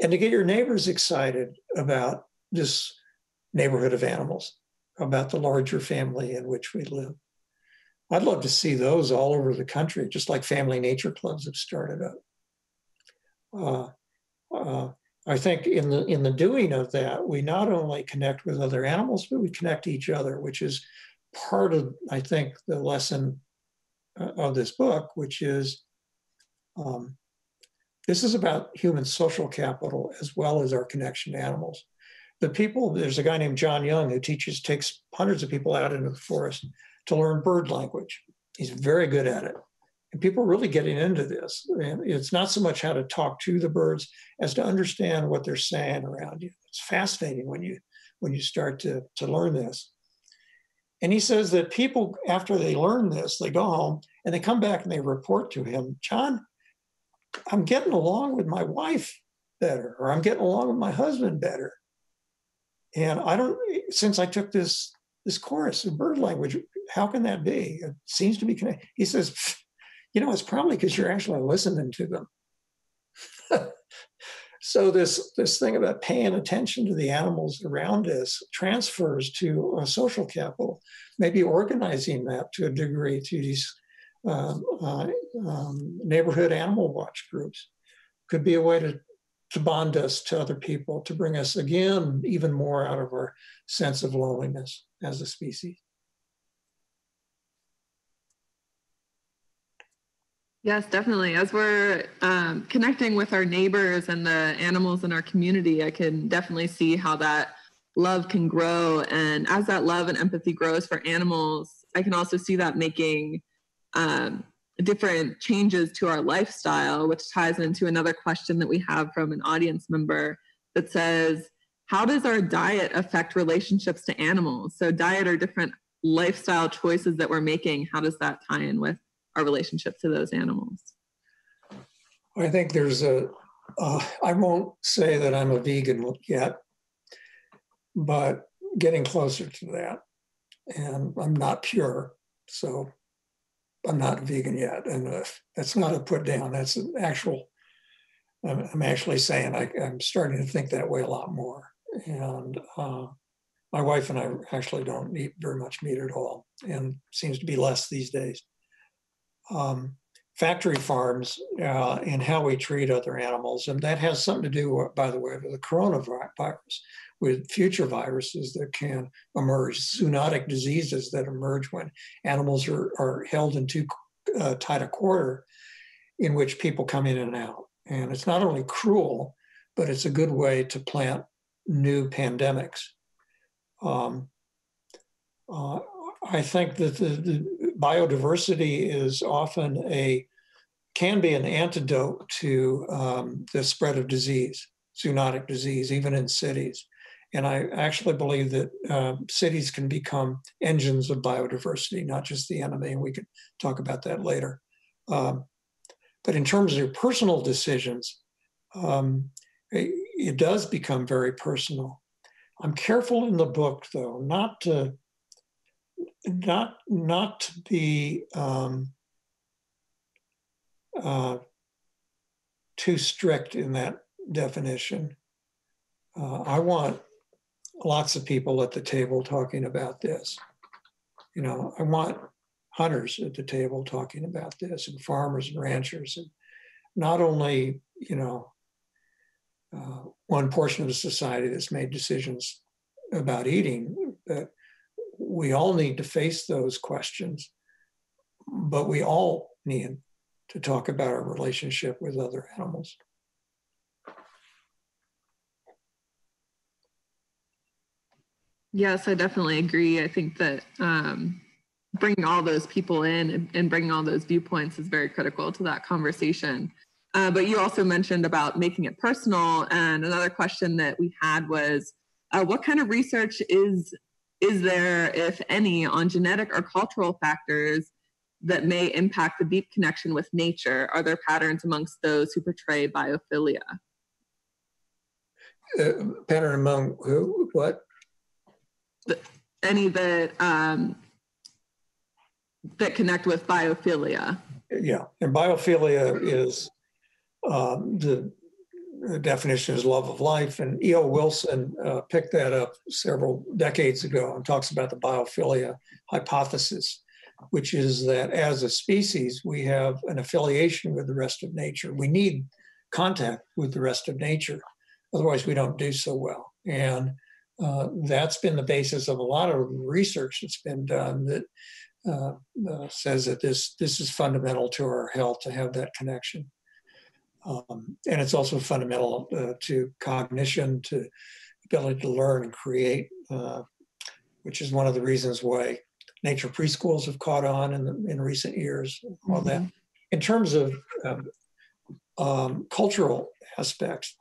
and to get your neighbors excited about this neighborhood of animals, about the larger family in which we live. I'd love to see those all over the country, just like family nature clubs have started up. I think in the doing of that, we not only connect with other animals, but we connect to each other, which is part of, I think, the lesson of this book, which is this is about human social capital as well as our connection to animals. the people, there's a guy named John Young who takes hundreds of people out into the forest to learn bird language. He's very good at it. And people are really getting into this. And it's not so much how to talk to the birds as to understand what they're saying around you. It's fascinating when you start to learn this. And he says that people, after they learn this, they go home and they come back and they report to him, John, I'm getting along with my wife better, or I'm getting along with my husband better. And since I took this course in bird language, how can that be? It seems to be connected. He says, you know, it's probably because you're actually listening to them. So this thing about paying attention to the animals around us transfers to a social capital, maybe organizing that to a degree to these neighborhood animal watch groups. Could be a way to bond us to other people, to bring us again, even more out of our sense of loneliness as a species. Yes, definitely. As we're connecting with our neighbors and the animals in our community, I can definitely see how that love can grow. And as that love and empathy grows for animals, I can also see that making different changes to our lifestyle, which ties into another question that we have from an audience member that says, how does our diet affect relationships to animals? So diet or different lifestyle choices that we're making, how does that tie in with our relationship to those animals? I think there's I won't say that I'm a vegan yet, but getting closer to that. And I'm not pure, so I'm not a vegan yet. And that's not a put down, that's an actual, I'm actually saying I'm starting to think that way a lot more. And my wife and I actually don't eat very much meat at all, and seems to be less these days. Factory farms and how we treat other animals. And that has something to do, by the way, with the coronavirus, with future viruses that can emerge, zoonotic diseases that emerge when animals are held in too tight a quarter, in which people come in and out. And it's not only cruel, but it's a good way to plant new pandemics. I think that the biodiversity is often can be an antidote to the spread of disease, zoonotic disease, even in cities. And I actually believe that cities can become engines of biodiversity, not just the enemy, and we can talk about that later. But in terms of your personal decisions, it does become very personal. I'm careful in the book, though, not to be too strict in that definition. I want lots of people at the table talking about this. You know, I want hunters at the table talking about this, and farmers and ranchers, and not only, you know, one portion of the society that's made decisions about eating, but we all need to face those questions, but we all need to talk about our relationship with other animals. Yes, I definitely agree. I think that bringing all those people in and bringing all those viewpoints is very critical to that conversation. But you also mentioned about making it personal. And another question that we had was, what kind of research is there, if any, on genetic or cultural factors that may impact the deep connection with nature? Are there patterns amongst those who portray biophilia? Pattern among who? What? Any that that connect with biophilia. Yeah, and biophilia is the definition is love of life, and E.O. Wilson picked that up several decades ago and talks about the biophilia hypothesis, which is that as a species, we have an affiliation with the rest of nature. We need contact with the rest of nature, otherwise we don't do so well. And that's been the basis of a lot of research that's been done that says that this is fundamental to our health to have that connection. And it's also fundamental to cognition, to ability to learn and create, which is one of the reasons why nature preschools have caught on in recent years, all that. In terms of cultural aspects,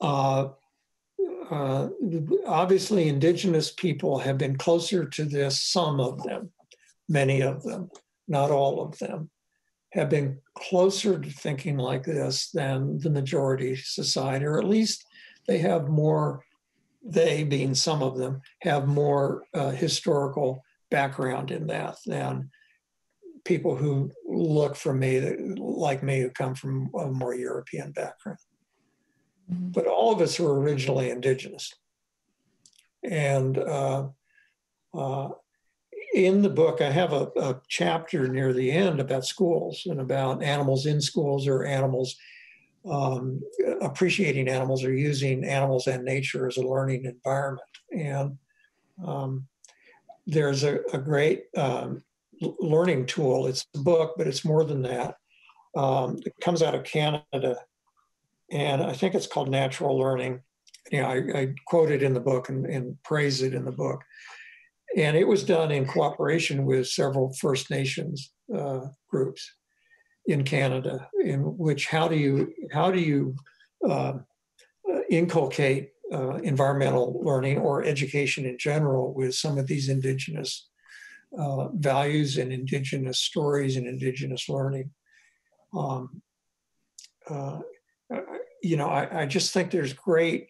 obviously indigenous people have been closer to this, some of them, many of them, not all of them, have been closer to thinking like this than the majority society, or at least they have more, they being some of them, have more historical background in that than people who look for me, like me, who come from a more European background. Mm-hmm. But all of us were originally indigenous. And in the book, I have a chapter near the end about schools and about animals in schools, or animals, appreciating animals or using animals and nature as a learning environment. And there's a great learning tool. It's a book, but it's more than that. It comes out of Canada, and I think it's called Natural Learning. You know, I quote it in the book and praise it in the book. And it was done in cooperation with several First Nations groups in Canada, in which how do you inculcate environmental learning or education in general with some of these indigenous values and indigenous stories and indigenous learning. You know, I just think there's great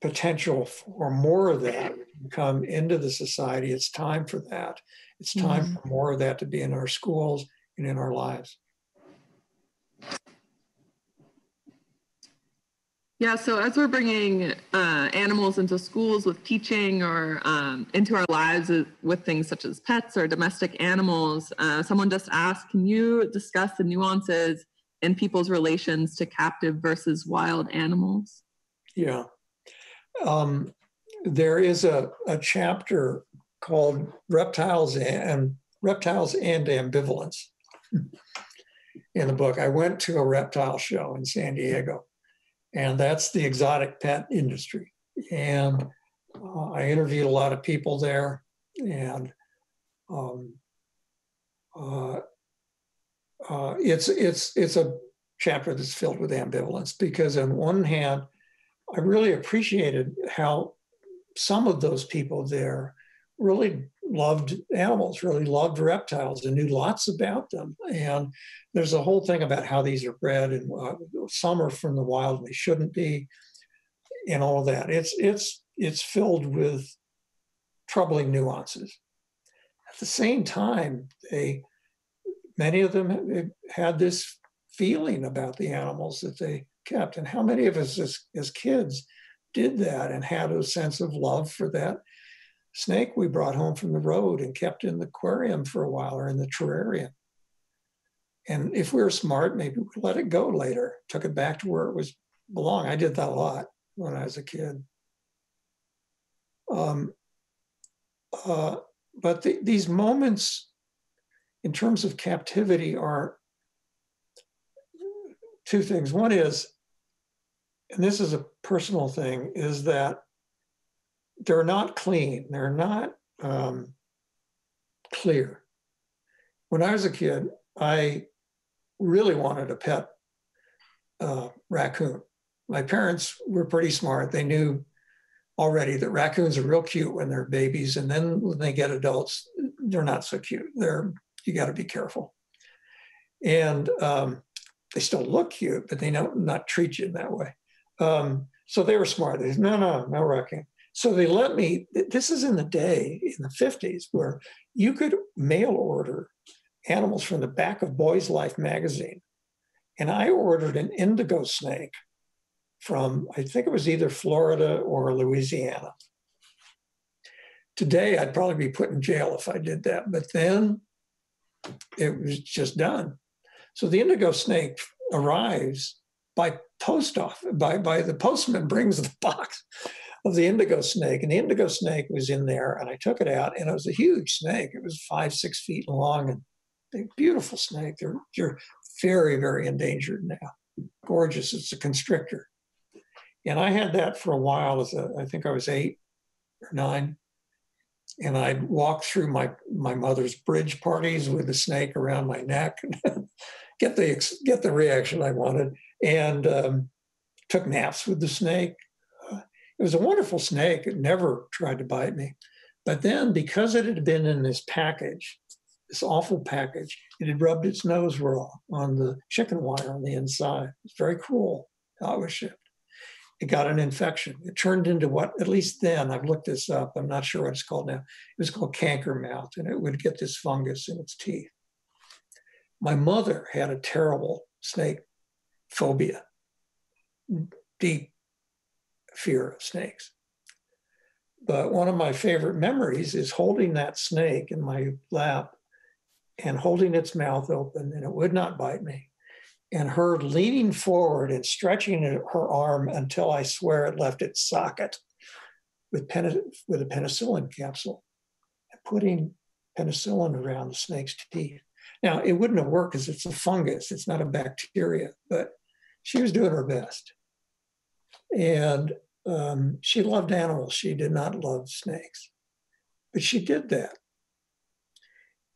potential for more of that to come into the society. It's time for that. It's time for more of that to be in our schools and in our lives. Yeah, so as we're bringing animals into schools with teaching, or into our lives with things such as pets or domestic animals, someone just asked, can you discuss the nuances in people's relations to captive versus wild animals? Yeah. There is a chapter called Reptiles and Ambivalence in the book. I went to a reptile show in San Diego, and that's the exotic pet industry. And I interviewed a lot of people there, and it's a chapter that's filled with ambivalence, because on one hand, I really appreciated how some of those people there really loved animals, really loved reptiles, and knew lots about them. And there's a whole thing about how these are bred, and some are from the wild and they shouldn't be, and all that. It's filled with troubling nuances. At the same time, many of them had this feeling about the animals that they kept. And how many of us as kids did that and had a sense of love for that snake we brought home from the road and kept in the aquarium for a while, or in the terrarium? And if we were smart, maybe we let it go later, took it back to where it was belonged. I did that a lot when I was a kid. But these moments in terms of captivity are two things. One is, and this is a personal thing, is that they're not clean. They're not clear. When I was a kid, I really wanted a pet raccoon. My parents were pretty smart. They knew already that raccoons are real cute when they're babies, and then when they get adults, they're not so cute. You got to be careful. And they still look cute, but they don't not treat you in that way. So they were smart. They said, no raccoon. So they let me, this is in the day, in the 50s, where you could mail order animals from the back of Boy's Life magazine. And I ordered an indigo snake from, I think it was either Florida or Louisiana. Today, I'd probably be put in jail if I did that, but then it was just done. So the indigo snake arrives by post office, by the postman brings the box of the indigo snake, and the indigo snake was in there, and I took it out, and it was a huge snake. It was 5-6 feet long, and a beautiful snake. They're very, very endangered now. Gorgeous, it's a constrictor. And I had that for a while as I think I was 8 or 9. And I'd walk through my mother's bridge parties with a snake around my neck, get the reaction I wanted, and took naps with the snake. It was a wonderful snake. It never tried to bite me. But then, because it had been in this package, this awful package, it had rubbed its nose raw on the chicken wire on the inside. It was very cruel how it was shipped. It got an infection. It turned into what, at least then, I've looked this up, I'm not sure what it's called now. It was called canker mouth, and it would get this fungus in its teeth. My mother had a terrible snake phobia, deep fear of snakes. But one of my favorite memories is holding that snake in my lap and holding its mouth open, and it would not bite me. And her leaning forward and stretching her arm until I swear it left its socket with a penicillin capsule and putting penicillin around the snake's teeth. Now, it wouldn't have worked because it's a fungus. It's not a bacteria, but she was doing her best. And she loved animals. She did not love snakes, but she did that.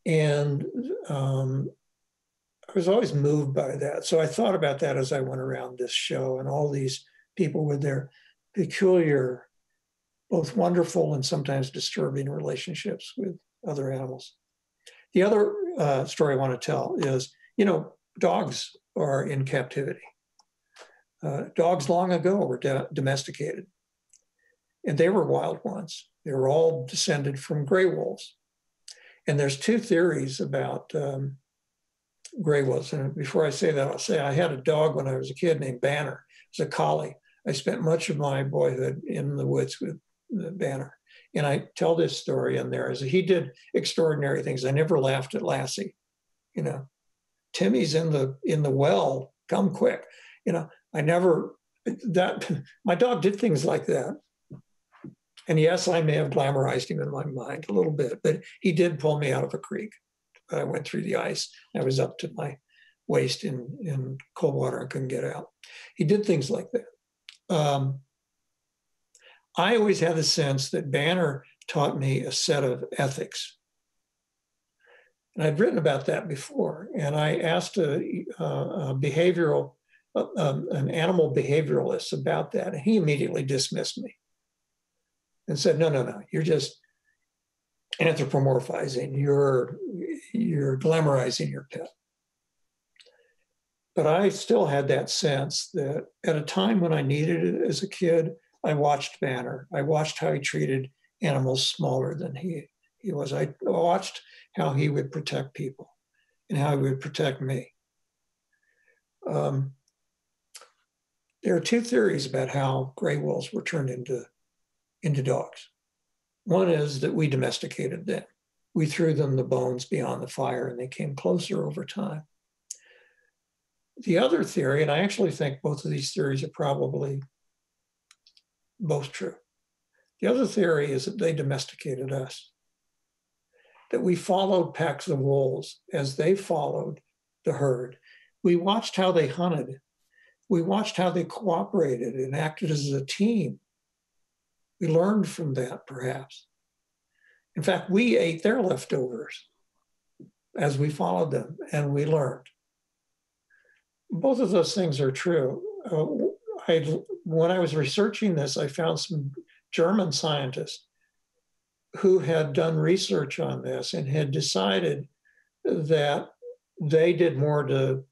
And I was always moved by that. So I thought about that as I went around this show and all these people with their peculiar, both wonderful and sometimes disturbing relationships with other animals. The other story I want to tell is, you know, dogs are in captivity. Dogs long ago were domesticated, and they were wild ones. They were all descended from gray wolves. And there's two theories about gray wolves. And before I say that, I'll say I had a dog when I was a kid named Banner. It was a collie. I spent much of my boyhood in the woods with Banner. And I tell this story in there. Is he did extraordinary things. I never laughed at Lassie. You know, Timmy's in the well, come quick. You know, my dog did things like that. And yes, I may have glamorized him in my mind a little bit, but he did pull me out of a creek. I went through the ice. I was up to my waist in cold water and couldn't get out. He did things like that. I always had the sense that Banner taught me a set of ethics. And I'd written about that before. And I asked an animal behavioralist about that. And he immediately dismissed me and said, no, you're just anthropomorphizing, you're glamorizing your pet. But I still had that sense that at a time when I needed it as a kid, I watched Banner. I watched how he treated animals smaller than he was. I watched how he would protect people and how he would protect me. There are two theories about how gray wolves were turned into dogs. One is that we domesticated them. We threw them the bones beyond the fire and they came closer over time. The other theory, and I actually think both of these theories are probably both true. The other theory is that they domesticated us, that we followed packs of wolves as they followed the herd. We watched how they hunted. We watched how they cooperated and acted as a team. We learned from that, perhaps. In fact, we ate their leftovers as we followed them, and we learned. Both of those things are true. When I was researching this, I found some German scientists who had done research on this and had decided that they did more to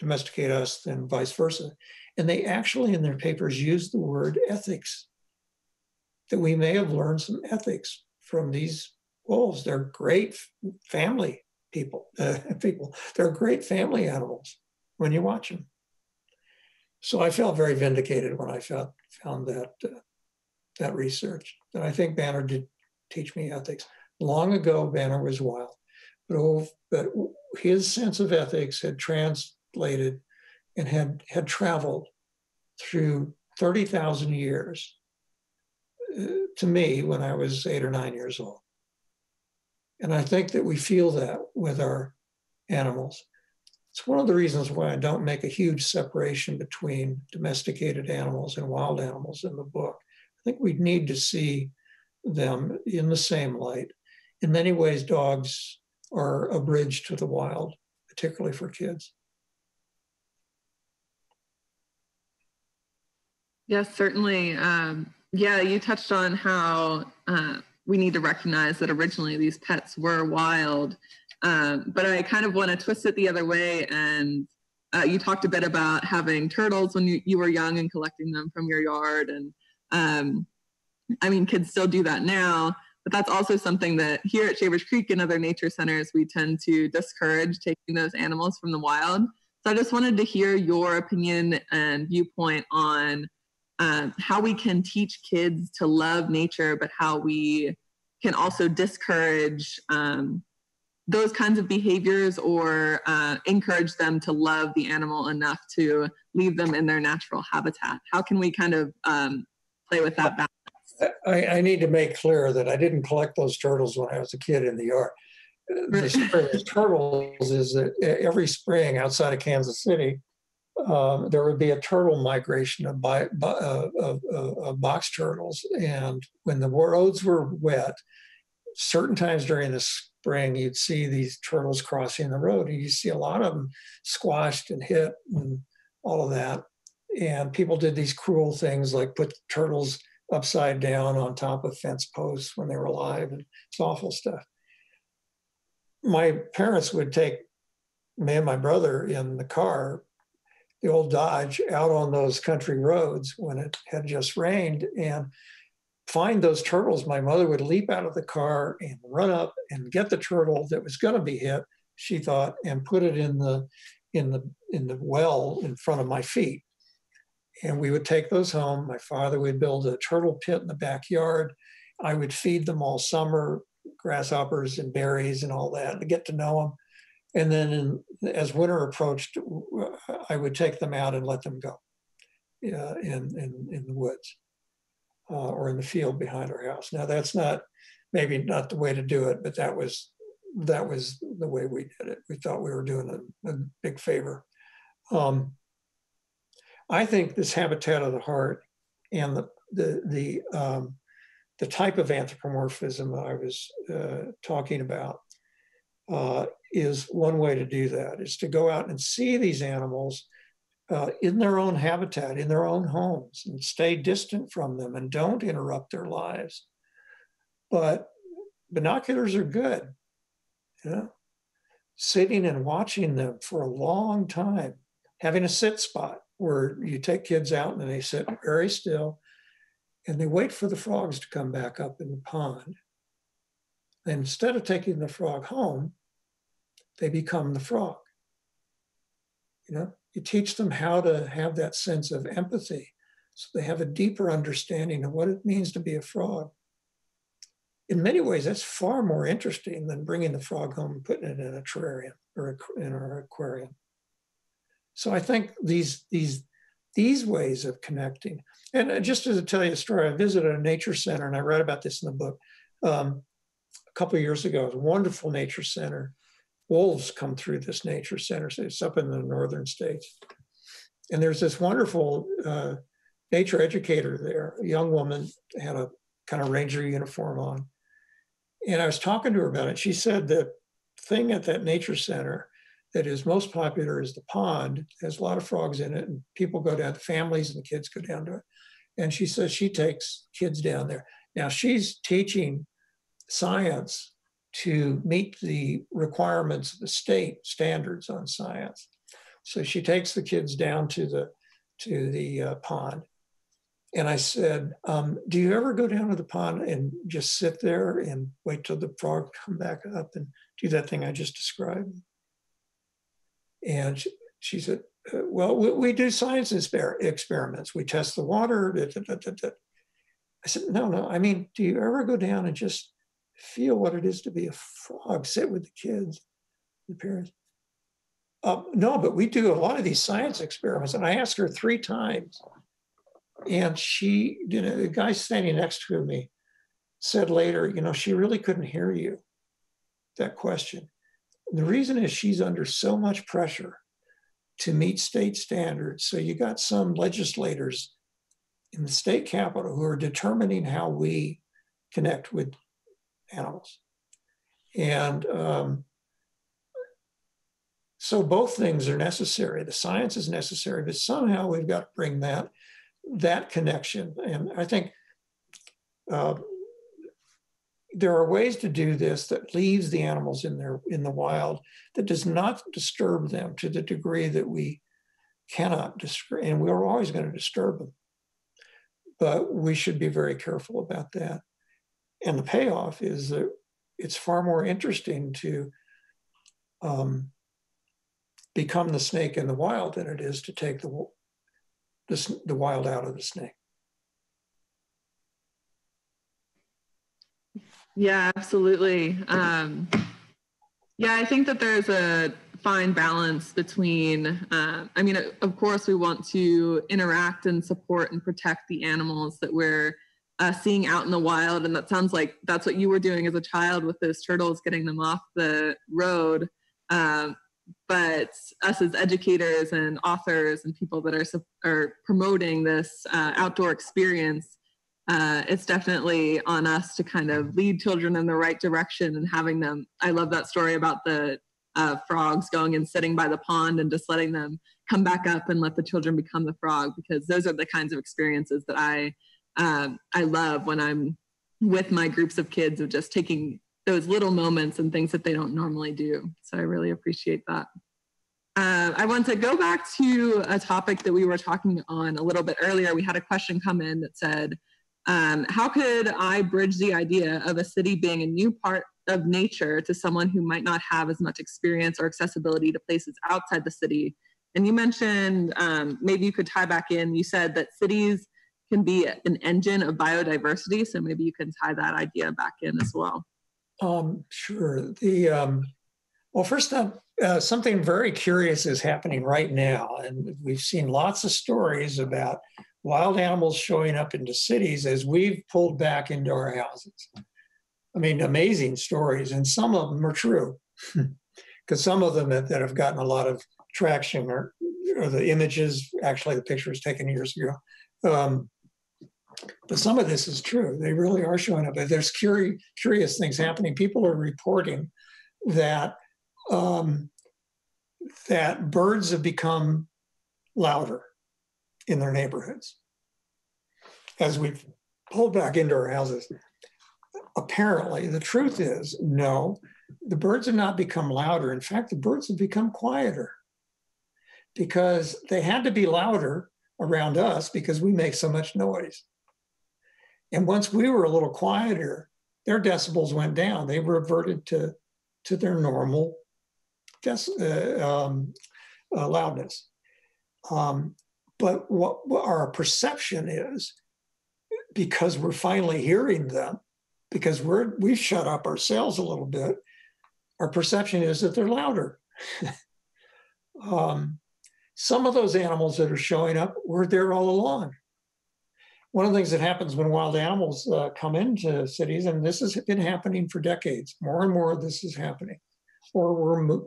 domesticate us than vice versa. And they actually, in their papers, used the word ethics, that we may have learned some ethics from these wolves. They're great family people. They're great family animals when you watch them. So I felt very vindicated when I found that research. And I think Banner did teach me ethics. Long ago, Banner was wild, but his sense of ethics had translated and had traveled through 30,000 years to me when I was 8 or 9 years old. And I think that we feel that with our animals. It's one of the reasons why I don't make a huge separation between domesticated animals and wild animals in the book. I think we need to see them in the same light. In many ways, dogs are a bridge to the wild, particularly for kids. Yes, certainly. Yeah, you touched on how we need to recognize that originally these pets were wild, but I kind of want to twist it the other way. And you talked a bit about having turtles when you were young and collecting them from your yard. And I mean, kids still do that now, but that's also something that here at Shaver's Creek and other nature centers, we tend to discourage taking those animals from the wild. So I just wanted to hear your opinion and viewpoint on how we can teach kids to love nature, but how we can also discourage those kinds of behaviors or encourage them to love the animal enough to leave them in their natural habitat. How can we kind of play with that balance? I need to make clear that I didn't collect those turtles when I was a kid in the yard. The story of turtles is that every spring outside of Kansas City, there would be a turtle migration of box turtles. And when the roads were wet, certain times during the spring, you'd see these turtles crossing the road. And you see a lot of them squashed and hit and all of that. And people did these cruel things like put turtles upside down on top of fence posts when they were alive. And it's awful stuff. My parents would take me and my brother in the car, the old Dodge, out on those country roads when it had just rained and find those turtles. My mother would leap out of the car and run up and get the turtle that was going to be hit, she thought, and put it in the well in front of my feet. And we would take those home. My father would build a turtle pit in the backyard. I would feed them all summer, grasshoppers and berries and all that, to get to know them. And then as winter approached, I would take them out and let them go in the woods or in the field behind our house. Now that's not, maybe not the way to do it, but that was the way we did it. We thought we were doing a big favor. I think this habitat of the heart and the type of anthropomorphism I was talking about is one way to do that, is to go out and see these animals in their own habitat, in their own homes, and stay distant from them and don't interrupt their lives. But binoculars are good, you know? Sitting and watching them for a long time, having a sit spot where you take kids out and they sit very still and they wait for the frogs to come back up in the pond. And instead of taking the frog home, they become the frog. You know, you teach them how to have that sense of empathy, so they have a deeper understanding of what it means to be a frog. In many ways, that's far more interesting than bringing the frog home and putting it in a terrarium or in our aquarium. So I think these ways of connecting, and just to tell you a story, I visited a nature center, and I write about this in the book. A couple of years ago, it was a wonderful nature center. Wolves come through this nature center. So it's up in the northern states. And there's this wonderful nature educator there. A young woman had a kind of ranger uniform on. And I was talking to her about it. She said the thing at that nature center that is most popular is the pond. It has a lot of frogs in it. And people go down, the families and the kids go down to it. And she says she takes kids down there. Now she's teaching science to meet the requirements of the state standards on science. So she takes the kids down to the pond. And I said, do you ever go down to the pond and just sit there and wait till the frog come back up and do that thing I just described? And she said, well, we do science experiments. We test the water. I said, no, I mean, do you ever go down and just feel what it is to be a frog, sit with the kids, the parents? No, but we do a lot of these science experiments. And I asked her 3 times. And she, you know, the guy standing next to me said later, you know, she really couldn't hear you, that question. And the reason is she's under so much pressure to meet state standards. So you got some legislators in the state capitol who are determining how we connect with animals. And so both things are necessary. The science is necessary, but somehow we've got to bring that connection. And I think there are ways to do this that leaves the animals in the wild, that does not disturb them to the degree that we cannot disturb, and we're always going to disturb them. But we should be very careful about that. And the payoff is that it's far more interesting to become the snake in the wild than it is to take the wild out of the snake. Yeah, absolutely. Yeah, I think that there's a fine balance between, I mean, of course we want to interact and support and protect the animals that we're seeing out in the wild. And that sounds like that's what you were doing as a child with those turtles, getting them off the road. But us as educators and authors and people that are promoting this outdoor experience, it's definitely on us to kind of lead children in the right direction and having them. I love that story about the frogs going and sitting by the pond and just letting them come back up and let the children become the frog, because those are the kinds of experiences that I love when I'm with my groups of kids, of just taking those little moments and things that they don't normally do. So I really appreciate that. I want to go back to a topic that we were talking on a little bit earlier. We had a question come in that said, how could I bridge the idea of a city being a new part of nature to someone who might not have as much experience or accessibility to places outside the city? And you mentioned, maybe you could tie back in, you said that cities can be an engine of biodiversity. So maybe you can tie that idea back in as well. Sure. Well, first up, something very curious is happening right now. And we've seen lots of stories about wild animals showing up into cities as we've pulled back into our houses. I mean, amazing stories. And some of them are true, because some of them that have gotten a lot of traction are the images, actually the picture was taken years ago. But some of this is true. They really are showing up. There's curious things happening. People are reporting that that birds have become louder in their neighborhoods as we've pulled back into our houses. Apparently, the truth is, no, the birds have not become louder. In fact, the birds have become quieter, because they had to be louder around us because we make so much noise. And once we were a little quieter, their decibels went down. They reverted to their normal loudness. But what our perception is, because we're finally hearing them, because we've shut up ourselves a little bit, our perception is that they're louder. Some of those animals that are showing up were there all along. One of the things that happens when wild animals come into cities, and this has been happening for decades, more and more this is happening, or we're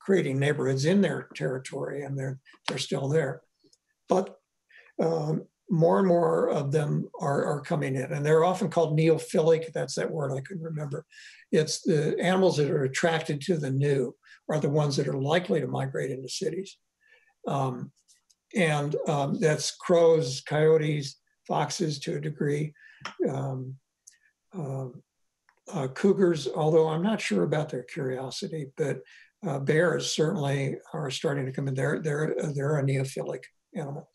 creating neighborhoods in their territory and they're still there. But more and more of them are coming in, and they're often called neophilic. That's that word I couldn't remember. It's the animals that are attracted to the new are the ones that are likely to migrate into cities. That's crows, coyotes, foxes to a degree, cougars, although I'm not sure about their curiosity, but bears certainly are starting to come in. They're a neophilic animal.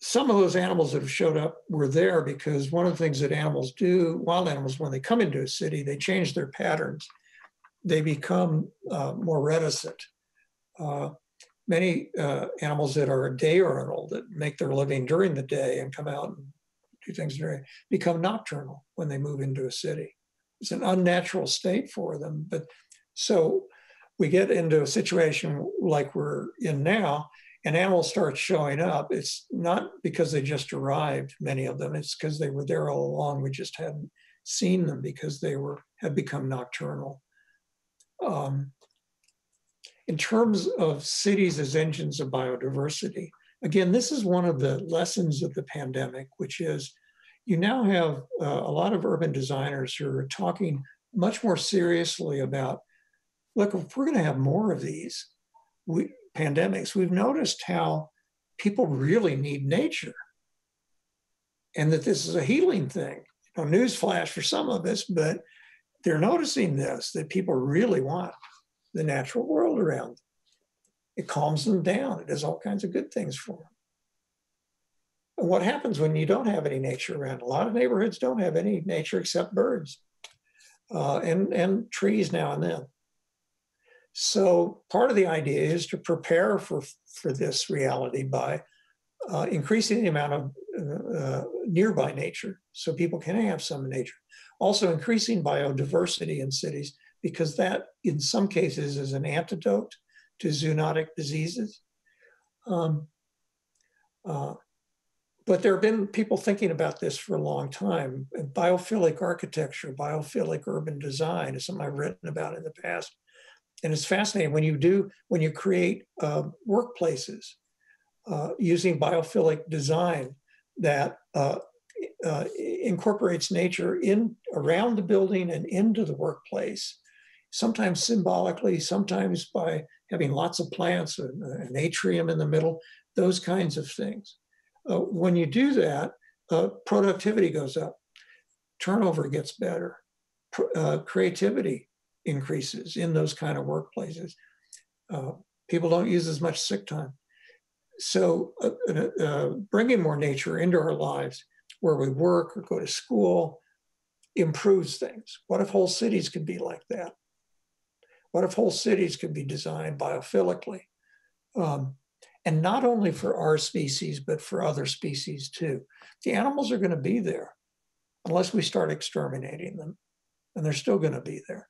Some of those animals that have showed up were there because one of the things that animals do, wild animals, when they come into a city, they change their patterns. They become more reticent. Many animals that are diurnal, that make their living during the day and come out and do things during, become nocturnal when they move into a city. It's an unnatural state for them. But so we get into a situation like we're in now, and animals start showing up. It's not because they just arrived, many of them. It's because they were there all along. We just hadn't seen them because they had become nocturnal. In terms of cities as engines of biodiversity, again, this is one of the lessons of the pandemic, which is you now have a lot of urban designers who are talking much more seriously about, look, if we're going to have more of these pandemics, we've noticed how people really need nature and that this is a healing thing. You know, newsflash for some of us, but they're noticing this, that people really want the natural world around them. It calms them down. It does all kinds of good things for them. And what happens when you don't have any nature around? A lot of neighborhoods don't have any nature except birds and trees now and then. So part of the idea is to prepare for this reality by increasing the amount of nearby nature so people can have some nature. Also increasing biodiversity in cities, because that in some cases is an antidote to zoonotic diseases. But there have been people thinking about this for a long time. Biophilic architecture, biophilic urban design is something I've written about in the past. And it's fascinating when you create workplaces using biophilic design that incorporates nature in around the building and into the workplace, sometimes symbolically, sometimes by having lots of plants, an atrium in the middle, those kinds of things. When you do that, productivity goes up, turnover gets better, creativity increases in those kind of workplaces. People don't use as much sick time. So bringing more nature into our lives where we work or go to school improves things. What if whole cities could be like that? What if whole cities could be designed biophilically? And not only for our species, but for other species too. The animals are going to be there unless we start exterminating them, and they're still going to be there.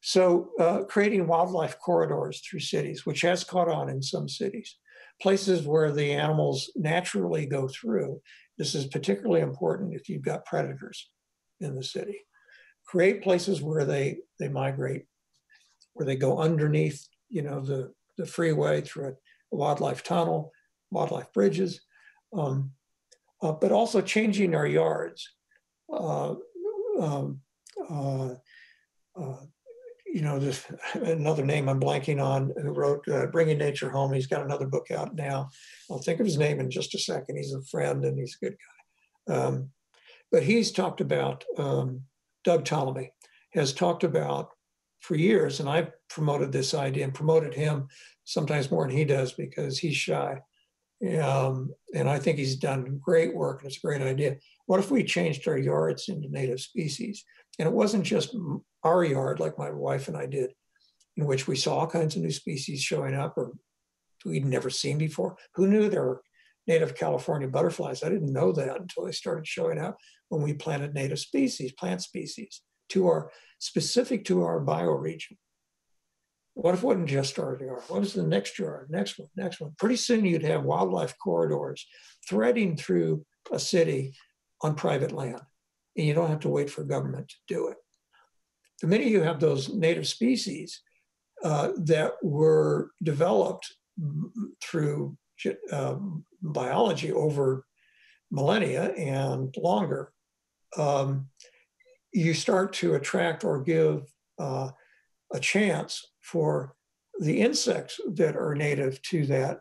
So creating wildlife corridors through cities, which has caught on in some cities, places where the animals naturally go through. This is particularly important if you've got predators in the city. Create places where they migrate, where they go underneath, you know, the freeway through a wildlife tunnel, wildlife bridges, but also changing our yards. You know, this, another name I'm blanking on, who wrote Bringing Nature Home. He's got another book out now. I'll think of his name in just a second. He's a friend and he's a good guy. But he's talked about, Doug Tallamy has talked about for years, and I've promoted this idea and promoted him sometimes more than he does because he's shy. And I think he's done great work and it's a great idea. What if we changed our yards into native species? And it wasn't just our yard, like my wife and I did, in which we saw all kinds of new species showing up or we'd never seen before. Who knew there were native California butterflies? I didn't know that until they started showing up when we planted native species, plant species, specific to our bioregion. What if it wasn't just our yard? What was the next yard? Next one, next one. Pretty soon you'd have wildlife corridors threading through a city on private land, and you don't have to wait for government to do it. The minute you have those native species that were developed through biology over millennia and longer, you start to attract or give a chance for the insects that are native to that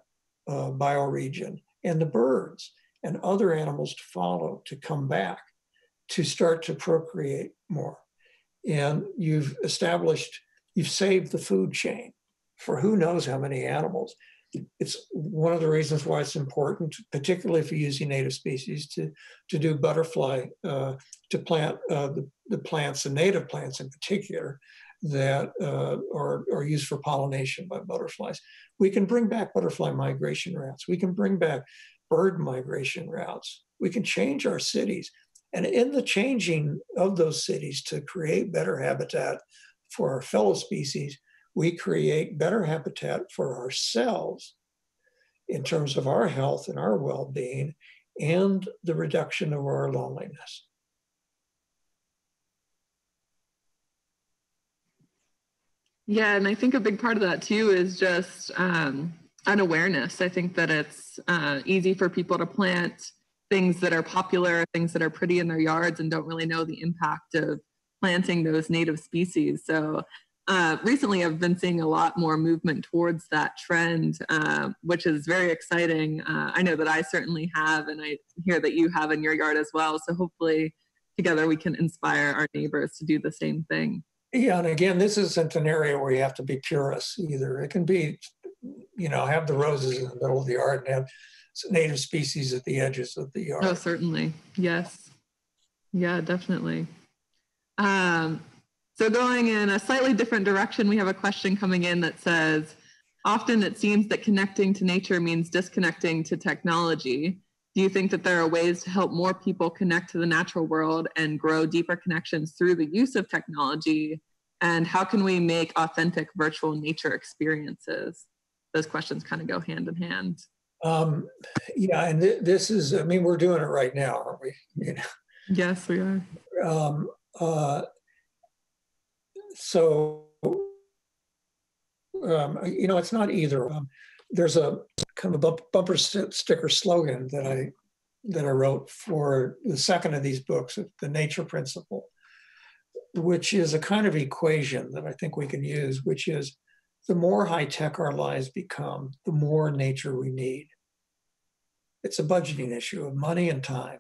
bioregion and the birds and other animals to follow, to come back, to start to procreate more. And you've established, you've saved the food chain for who knows how many animals. It's one of the reasons why it's important, particularly if you're using native species, to do butterfly, to plant the plants, the native plants in particular, that are used for pollination by butterflies. We can bring back butterfly migration routes. We can bring back bird migration routes. We can change our cities. And in the changing of those cities to create better habitat for our fellow species, we create better habitat for ourselves in terms of our health and our well-being and the reduction of our loneliness. Yeah, and I think a big part of that too is just an awareness. I think that it's easy for people to plant things that are popular, things that are pretty in their yards, and don't really know the impact of planting those native species. So recently I've been seeing a lot more movement towards that trend, which is very exciting. I know that I certainly have, and I hear that you have in your yard as well. So hopefully together we can inspire our neighbors to do the same thing. Yeah, and again, this isn't an area where you have to be purists either. It can be, you know, have the roses in the middle of the yard and have native species at the edges of the yard. Oh, certainly. Yes. Yeah, definitely. So going in a slightly different direction, we have a question coming in that says, often it seems that connecting to nature means disconnecting to technology. Do you think that there are ways to help more people connect to the natural world and grow deeper connections through the use of technology? And how can we make authentic virtual nature experiences? Those questions kind of go hand in hand. Yeah, and this is, I mean, we're doing it right now, aren't we? You know? Yes, we are. You know, it's not either. There's a kind of a bumper sticker slogan that I wrote for the second of these books, The Nature Principle, which is a kind of equation that I think we can use, which is the more high-tech our lives become, the more nature we need. It's a budgeting issue of money and time.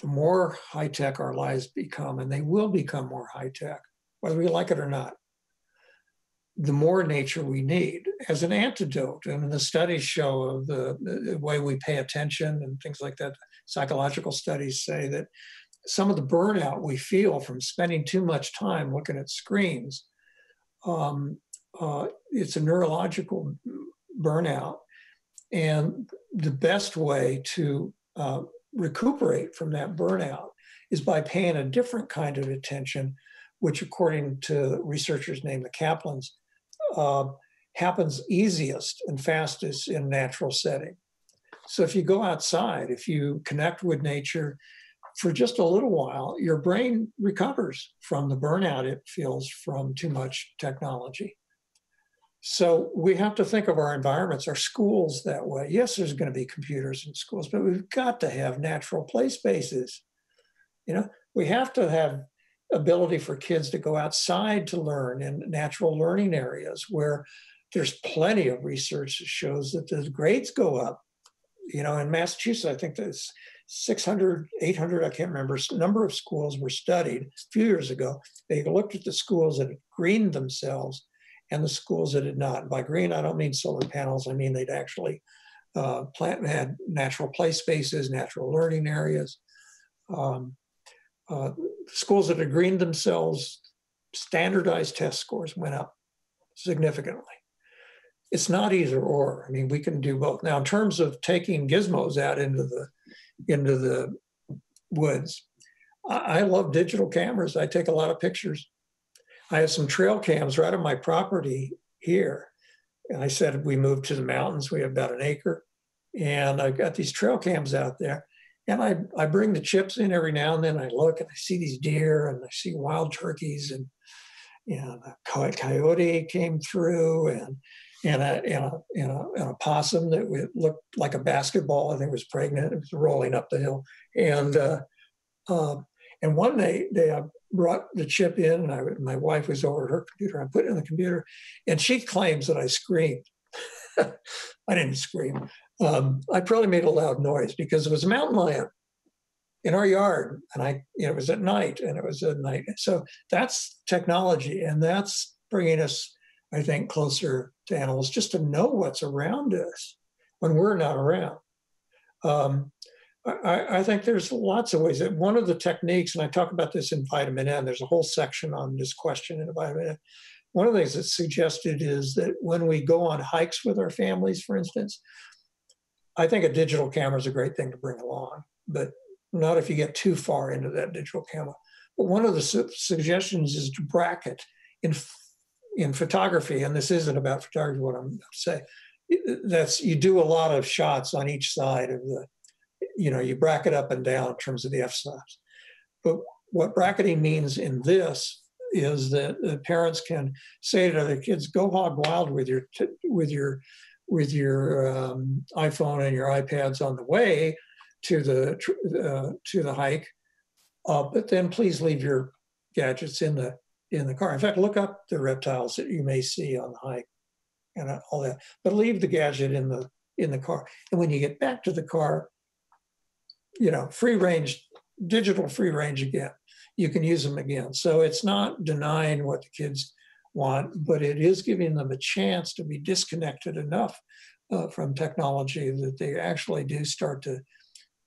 The more high-tech our lives become, and they will become more high-tech, whether we like it or not, the more nature we need as an antidote. And the studies show of the way we pay attention and things like that. Psychological studies say that some of the burnout we feel from spending too much time looking at screens, it's a neurological burnout. And the best way to recuperate from that burnout is by paying a different kind of attention, which according to researchers named the Kaplans, happens easiest and fastest in a natural setting. So if you go outside, if you connect with nature for just a little while, your brain recovers from the burnout it feels from too much technology. So we have to think of our environments, our schools that way. Yes, there's going to be computers in schools, but we've got to have natural play spaces. You know, we have to have ability for kids to go outside to learn in natural learning areas where there's plenty of research that shows that the grades go up. You know, in Massachusetts, I think there's 600, 800, I can't remember, number of schools were studied a few years ago. They looked at the schools that had greened themselves and the schools that did not. And by green, I don't mean solar panels. I mean, they'd actually had natural play spaces, natural learning areas. Schools that had greened themselves, standardized test scores went up significantly. It's not either or. I mean, we can do both. Now, in terms of taking gizmos out into the woods, I love digital cameras. I take a lot of pictures. I have some trail cams right on my property here. And I said, we moved to the mountains. We have about an acre. And I've got these trail cams out there. And I bring the chips in every now and then. I look and I see these deer and I see wild turkeys and a coyote came through and a possum that looked like a basketball. I think it was pregnant. It was rolling up the hill. And one day I brought the chip in and my wife was over at her computer. I put it in the computer and she claims that I screamed. I didn't scream. I probably made a loud noise because it was a mountain lion in our yard, and it was at night, So that's technology, and that's bringing us, I think, closer to animals, just to know what's around us when we're not around. I think there's lots of ways that one of the techniques, and I talk about this in Vitamin N, there's a whole section on this question in Vitamin N. One of the things that's suggested is that when we go on hikes with our families, for instance, I think a digital camera is a great thing to bring along, but not if you get too far into that digital camera. But one of the suggestions is to bracket in photography, and this isn't about photography, what I'm saying, that's you do a lot of shots on each side of the, you bracket up and down in terms of the f-stops. But what bracketing means in this is that parents can say to their kids, "Go hog wild with your iPhone and your iPads on the way to the hike, but then please leave your gadgets in the car. In fact, look up the reptiles that you may see on the hike and all that, but leave the gadget in the car. And when you get back to the car, you know, free range, digital free range again. You can use them again." So it's not denying what the kids want, but it is giving them a chance to be disconnected enough from technology that they actually do start to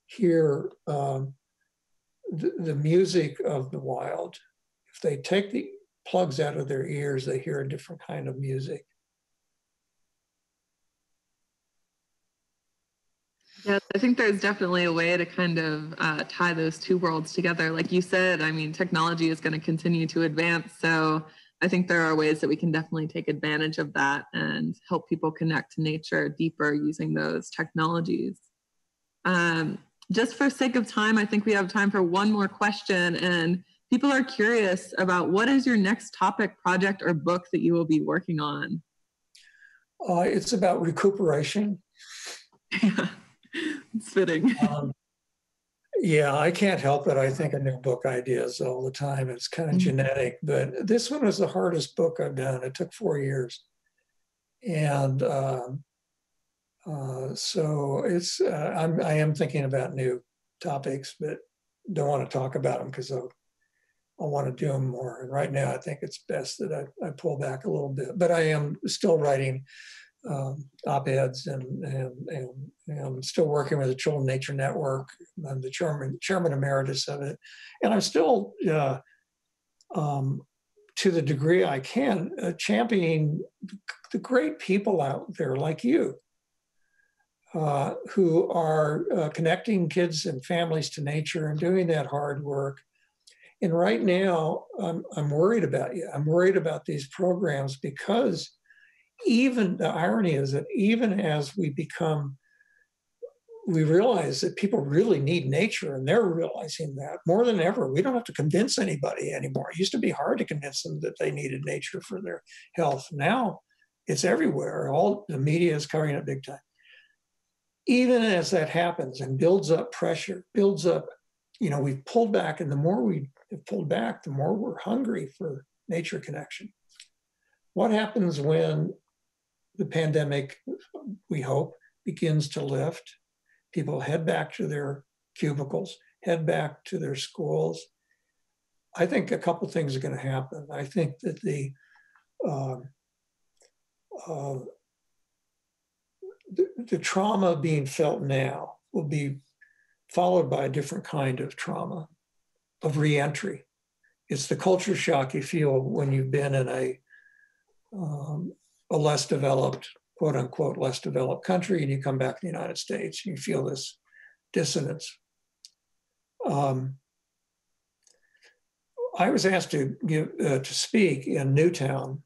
hear the music of the wild. If they take the plugs out of their ears, they hear a different kind of music. Yes, I think there's definitely a way to kind of tie those two worlds together. Like you said, I mean, technology is going to continue to advance. So I think there are ways that we can definitely take advantage of that and help people connect to nature deeper using those technologies. Just for sake of time, I think we have time for one more question. And people are curious about what is your next topic, project, or book that you will be working on? It's about recuperation. It's fitting. Yeah, I can't help it. I think of new book ideas all the time. It's kind of genetic, but this one was the hardest book I've done. It took 4 years. And so it's, I am thinking about new topics, but don't want to talk about them because I want to do them more. And right now I think it's best that I pull back a little bit, but I am still writing op-eds and I'm still working with the Children and Nature Network. I'm the chairman emeritus of it. And I'm still, to the degree I can, championing the great people out there like you who are connecting kids and families to nature and doing that hard work. And right now, I'm worried about you. I'm worried about these programs because even the irony is that even as we realize that people really need nature, and they're realizing that more than ever. We don't have to convince anybody anymore. It used to be hard to convince them that they needed nature for their health. Now it's everywhere. All the media is covering it big time. Even as that happens and builds up pressure, builds up, you know, we've pulled back, and the more we have pulled back, the more we're hungry for nature connection. What happens when the pandemic, we hope, begins to lift? People head back to their cubicles, head back to their schools. I think a couple things are going to happen. I think that the trauma being felt now will be followed by a different kind of trauma, of reentry. It's the culture shock you feel when you've been in a less developed, quote unquote, less developed country, and you come back to the United States, you feel this dissonance. I was asked to speak in Newtown,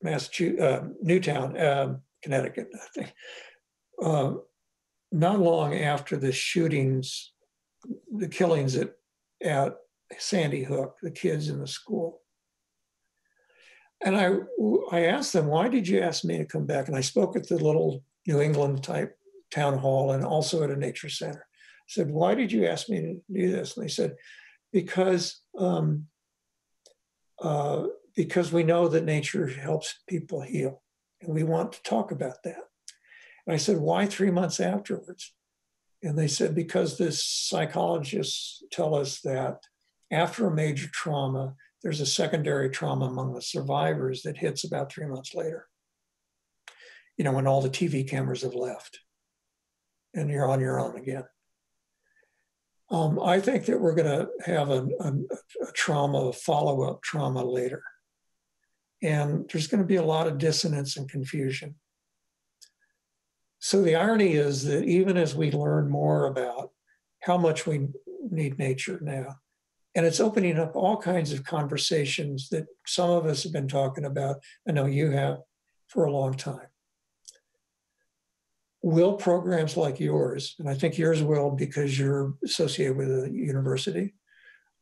Massachusetts, Connecticut, I think, not long after the shootings, the killings at Sandy Hook, the kids in the school. And I asked them, why did you ask me to come back? And I spoke at the little New England type town hall and also at a nature center. I said, why did you ask me to do this? And they said, because we know that nature helps people heal. And we want to talk about that. And I said, why 3 months afterwards? And they said, because the psychologists tell us that after a major trauma, there's a secondary trauma among the survivors that hits about 3 months later. You know, when all the TV cameras have left and you're on your own again. I think that we're gonna have a trauma, a follow-up trauma later. And there's gonna be a lot of dissonance and confusion. So the irony is that even as we learn more about how much we need nature now, and it's opening up all kinds of conversations that some of us have been talking about, I know you have, for a long time. Will programs like yours, and I think yours will because you're associated with a university,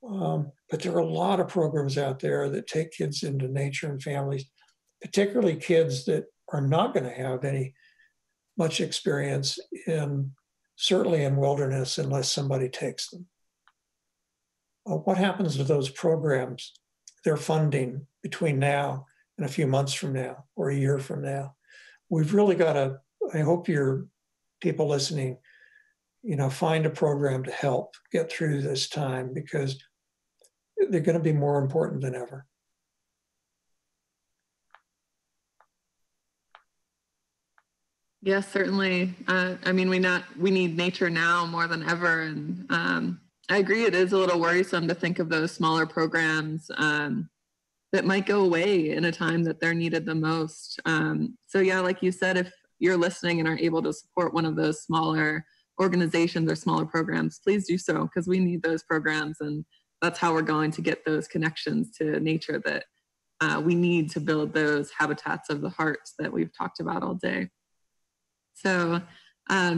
But there are a lot of programs out there that take kids into nature and families, particularly kids that are not going to have any much experience in, certainly in wilderness, unless somebody takes them. What happens to those programs, their funding between now and a few months from now or a year from now? We've really got to, I hope your people listening, you know, find a program to help get through this time, because they're going to be more important than ever. Yes, certainly. I mean, we need nature now more than ever. And I agree, it is a little worrisome to think of those smaller programs that might go away in a time that they're needed the most. So yeah, like you said, if you're listening and are able to support one of those smaller organizations or smaller programs, please do so, because we need those programs. And that's how we're going to get those connections to nature that we need to build those habitats of the heart that we've talked about all day. So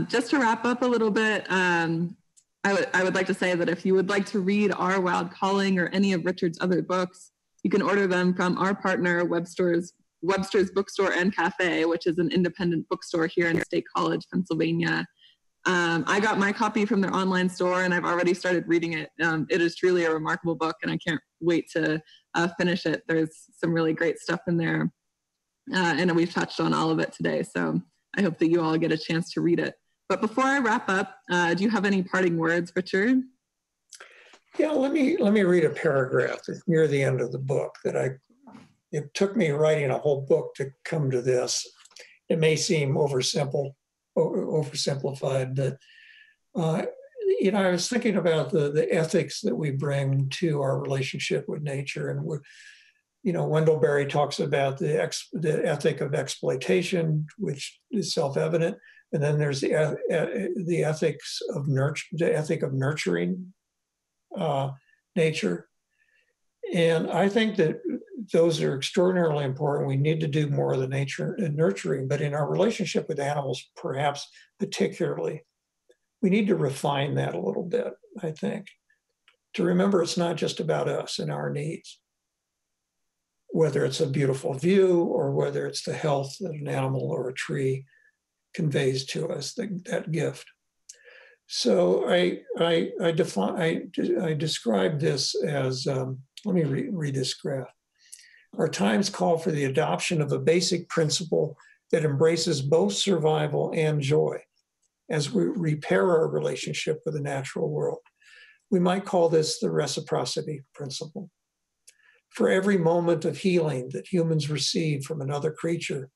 just to wrap up a little bit, I would like to say that if you would like to read Our Wild Calling or any of Richard's other books, you can order them from our partner, Webster's Bookstore and Cafe, which is an independent bookstore here in State College, Pennsylvania. I got my copy from their online store and I've already started reading it. It is truly a remarkable book and I can't wait to finish it. There's some really great stuff in there and we've touched on all of it today. So I hope that you all get a chance to read it. But before I wrap up, do you have any parting words, Richard? Yeah, let me read a paragraph that's near the end of the book that it took me writing a whole book to come to this. It may seem oversimplified, but you know, I was thinking about the ethics that we bring to our relationship with nature, and we're, you know, Wendell Berry talks about the ethic of exploitation, which is self-evident, and then there's the ethics of nurturing nature, and I think that those are extraordinarily important. We need to do more of the nature and nurturing, but in our relationship with animals, perhaps particularly, we need to refine that a little bit. I think to remember it's not just about us and our needs, whether it's a beautiful view or whether it's the health that an animal or a tree conveys to us, that gift. So I describe this as, let me read this graph. Our times call for the adoption of a basic principle that embraces both survival and joy as we repair our relationship with the natural world. We might call this the reciprocity principle. For every moment of healing that humans receive from another creature,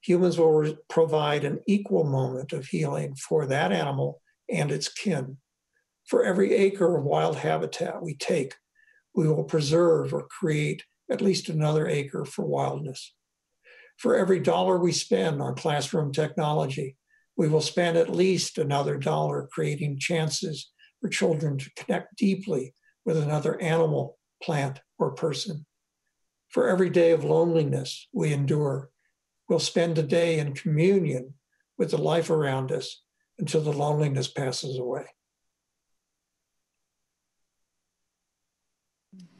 humans will provide an equal moment of healing for that animal and its kin. For every acre of wild habitat we take, we will preserve or create at least another acre for wildness. For every dollar we spend on classroom technology, we will spend at least another dollar creating chances for children to connect deeply with another animal, plant, or person. For every day of loneliness we endure, we'll spend a day in communion with the life around us until the loneliness passes away.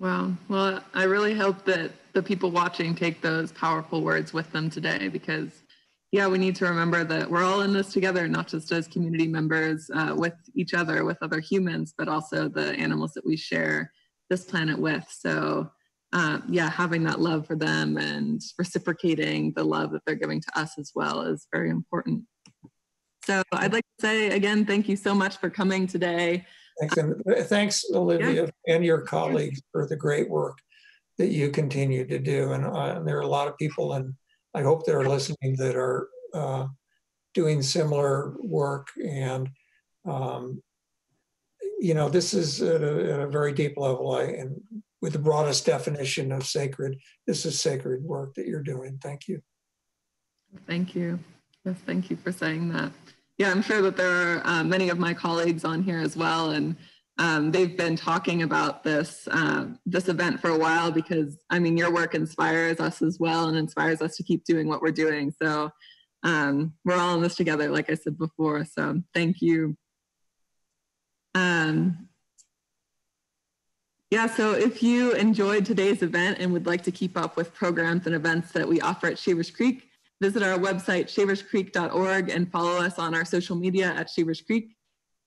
Wow. Well, I really hope that the people watching take those powerful words with them today, because, yeah, we need to remember that we're all in this together, not just as community members with each other, with other humans, but also the animals that we share this planet with. So, yeah, having that love for them and reciprocating the love that they're giving to us as well is very important. So I'd like to say, again, thank you so much for coming today. Thanks, and thanks, Olivia, yeah, and your colleagues for the great work that you continue to do. And there are a lot of people, and I hope that are listening, that are doing similar work. And, you know, this is at a very deep level, and with the broadest definition of sacred, this is sacred work that you're doing. Thank you. Thank you. Yes, thank you for saying that. Yeah, I'm sure that there are many of my colleagues on here as well, and they've been talking about this this event for a while, because, I mean, your work inspires us as well and inspires us to keep doing what we're doing. So we're all in this together, like I said before, so thank you. Yeah, so if you enjoyed today's event and would like to keep up with programs and events that we offer at Shaver's Creek, visit our website, shaverscreek.org, and follow us on our social media at Shaver's Creek.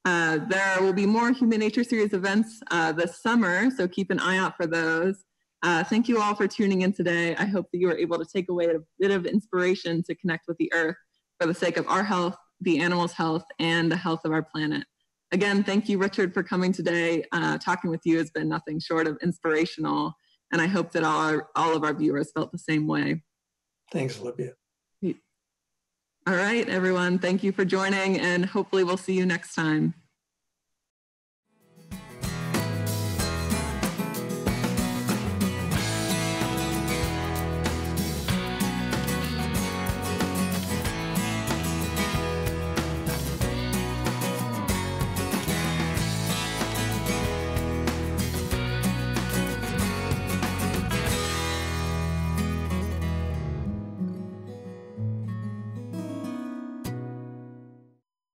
There will be more Human Nature Series events this summer, so keep an eye out for those. Thank you all for tuning in today. I hope that you were able to take away a bit of inspiration to connect with the earth for the sake of our health, the animals' health, and the health of our planet. Again, thank you, Richard, for coming today. Talking with you has been nothing short of inspirational, and I hope that all of our viewers felt the same way. Thanks, Olivia. All right, everyone. Thank you for joining, and hopefully we'll see you next time.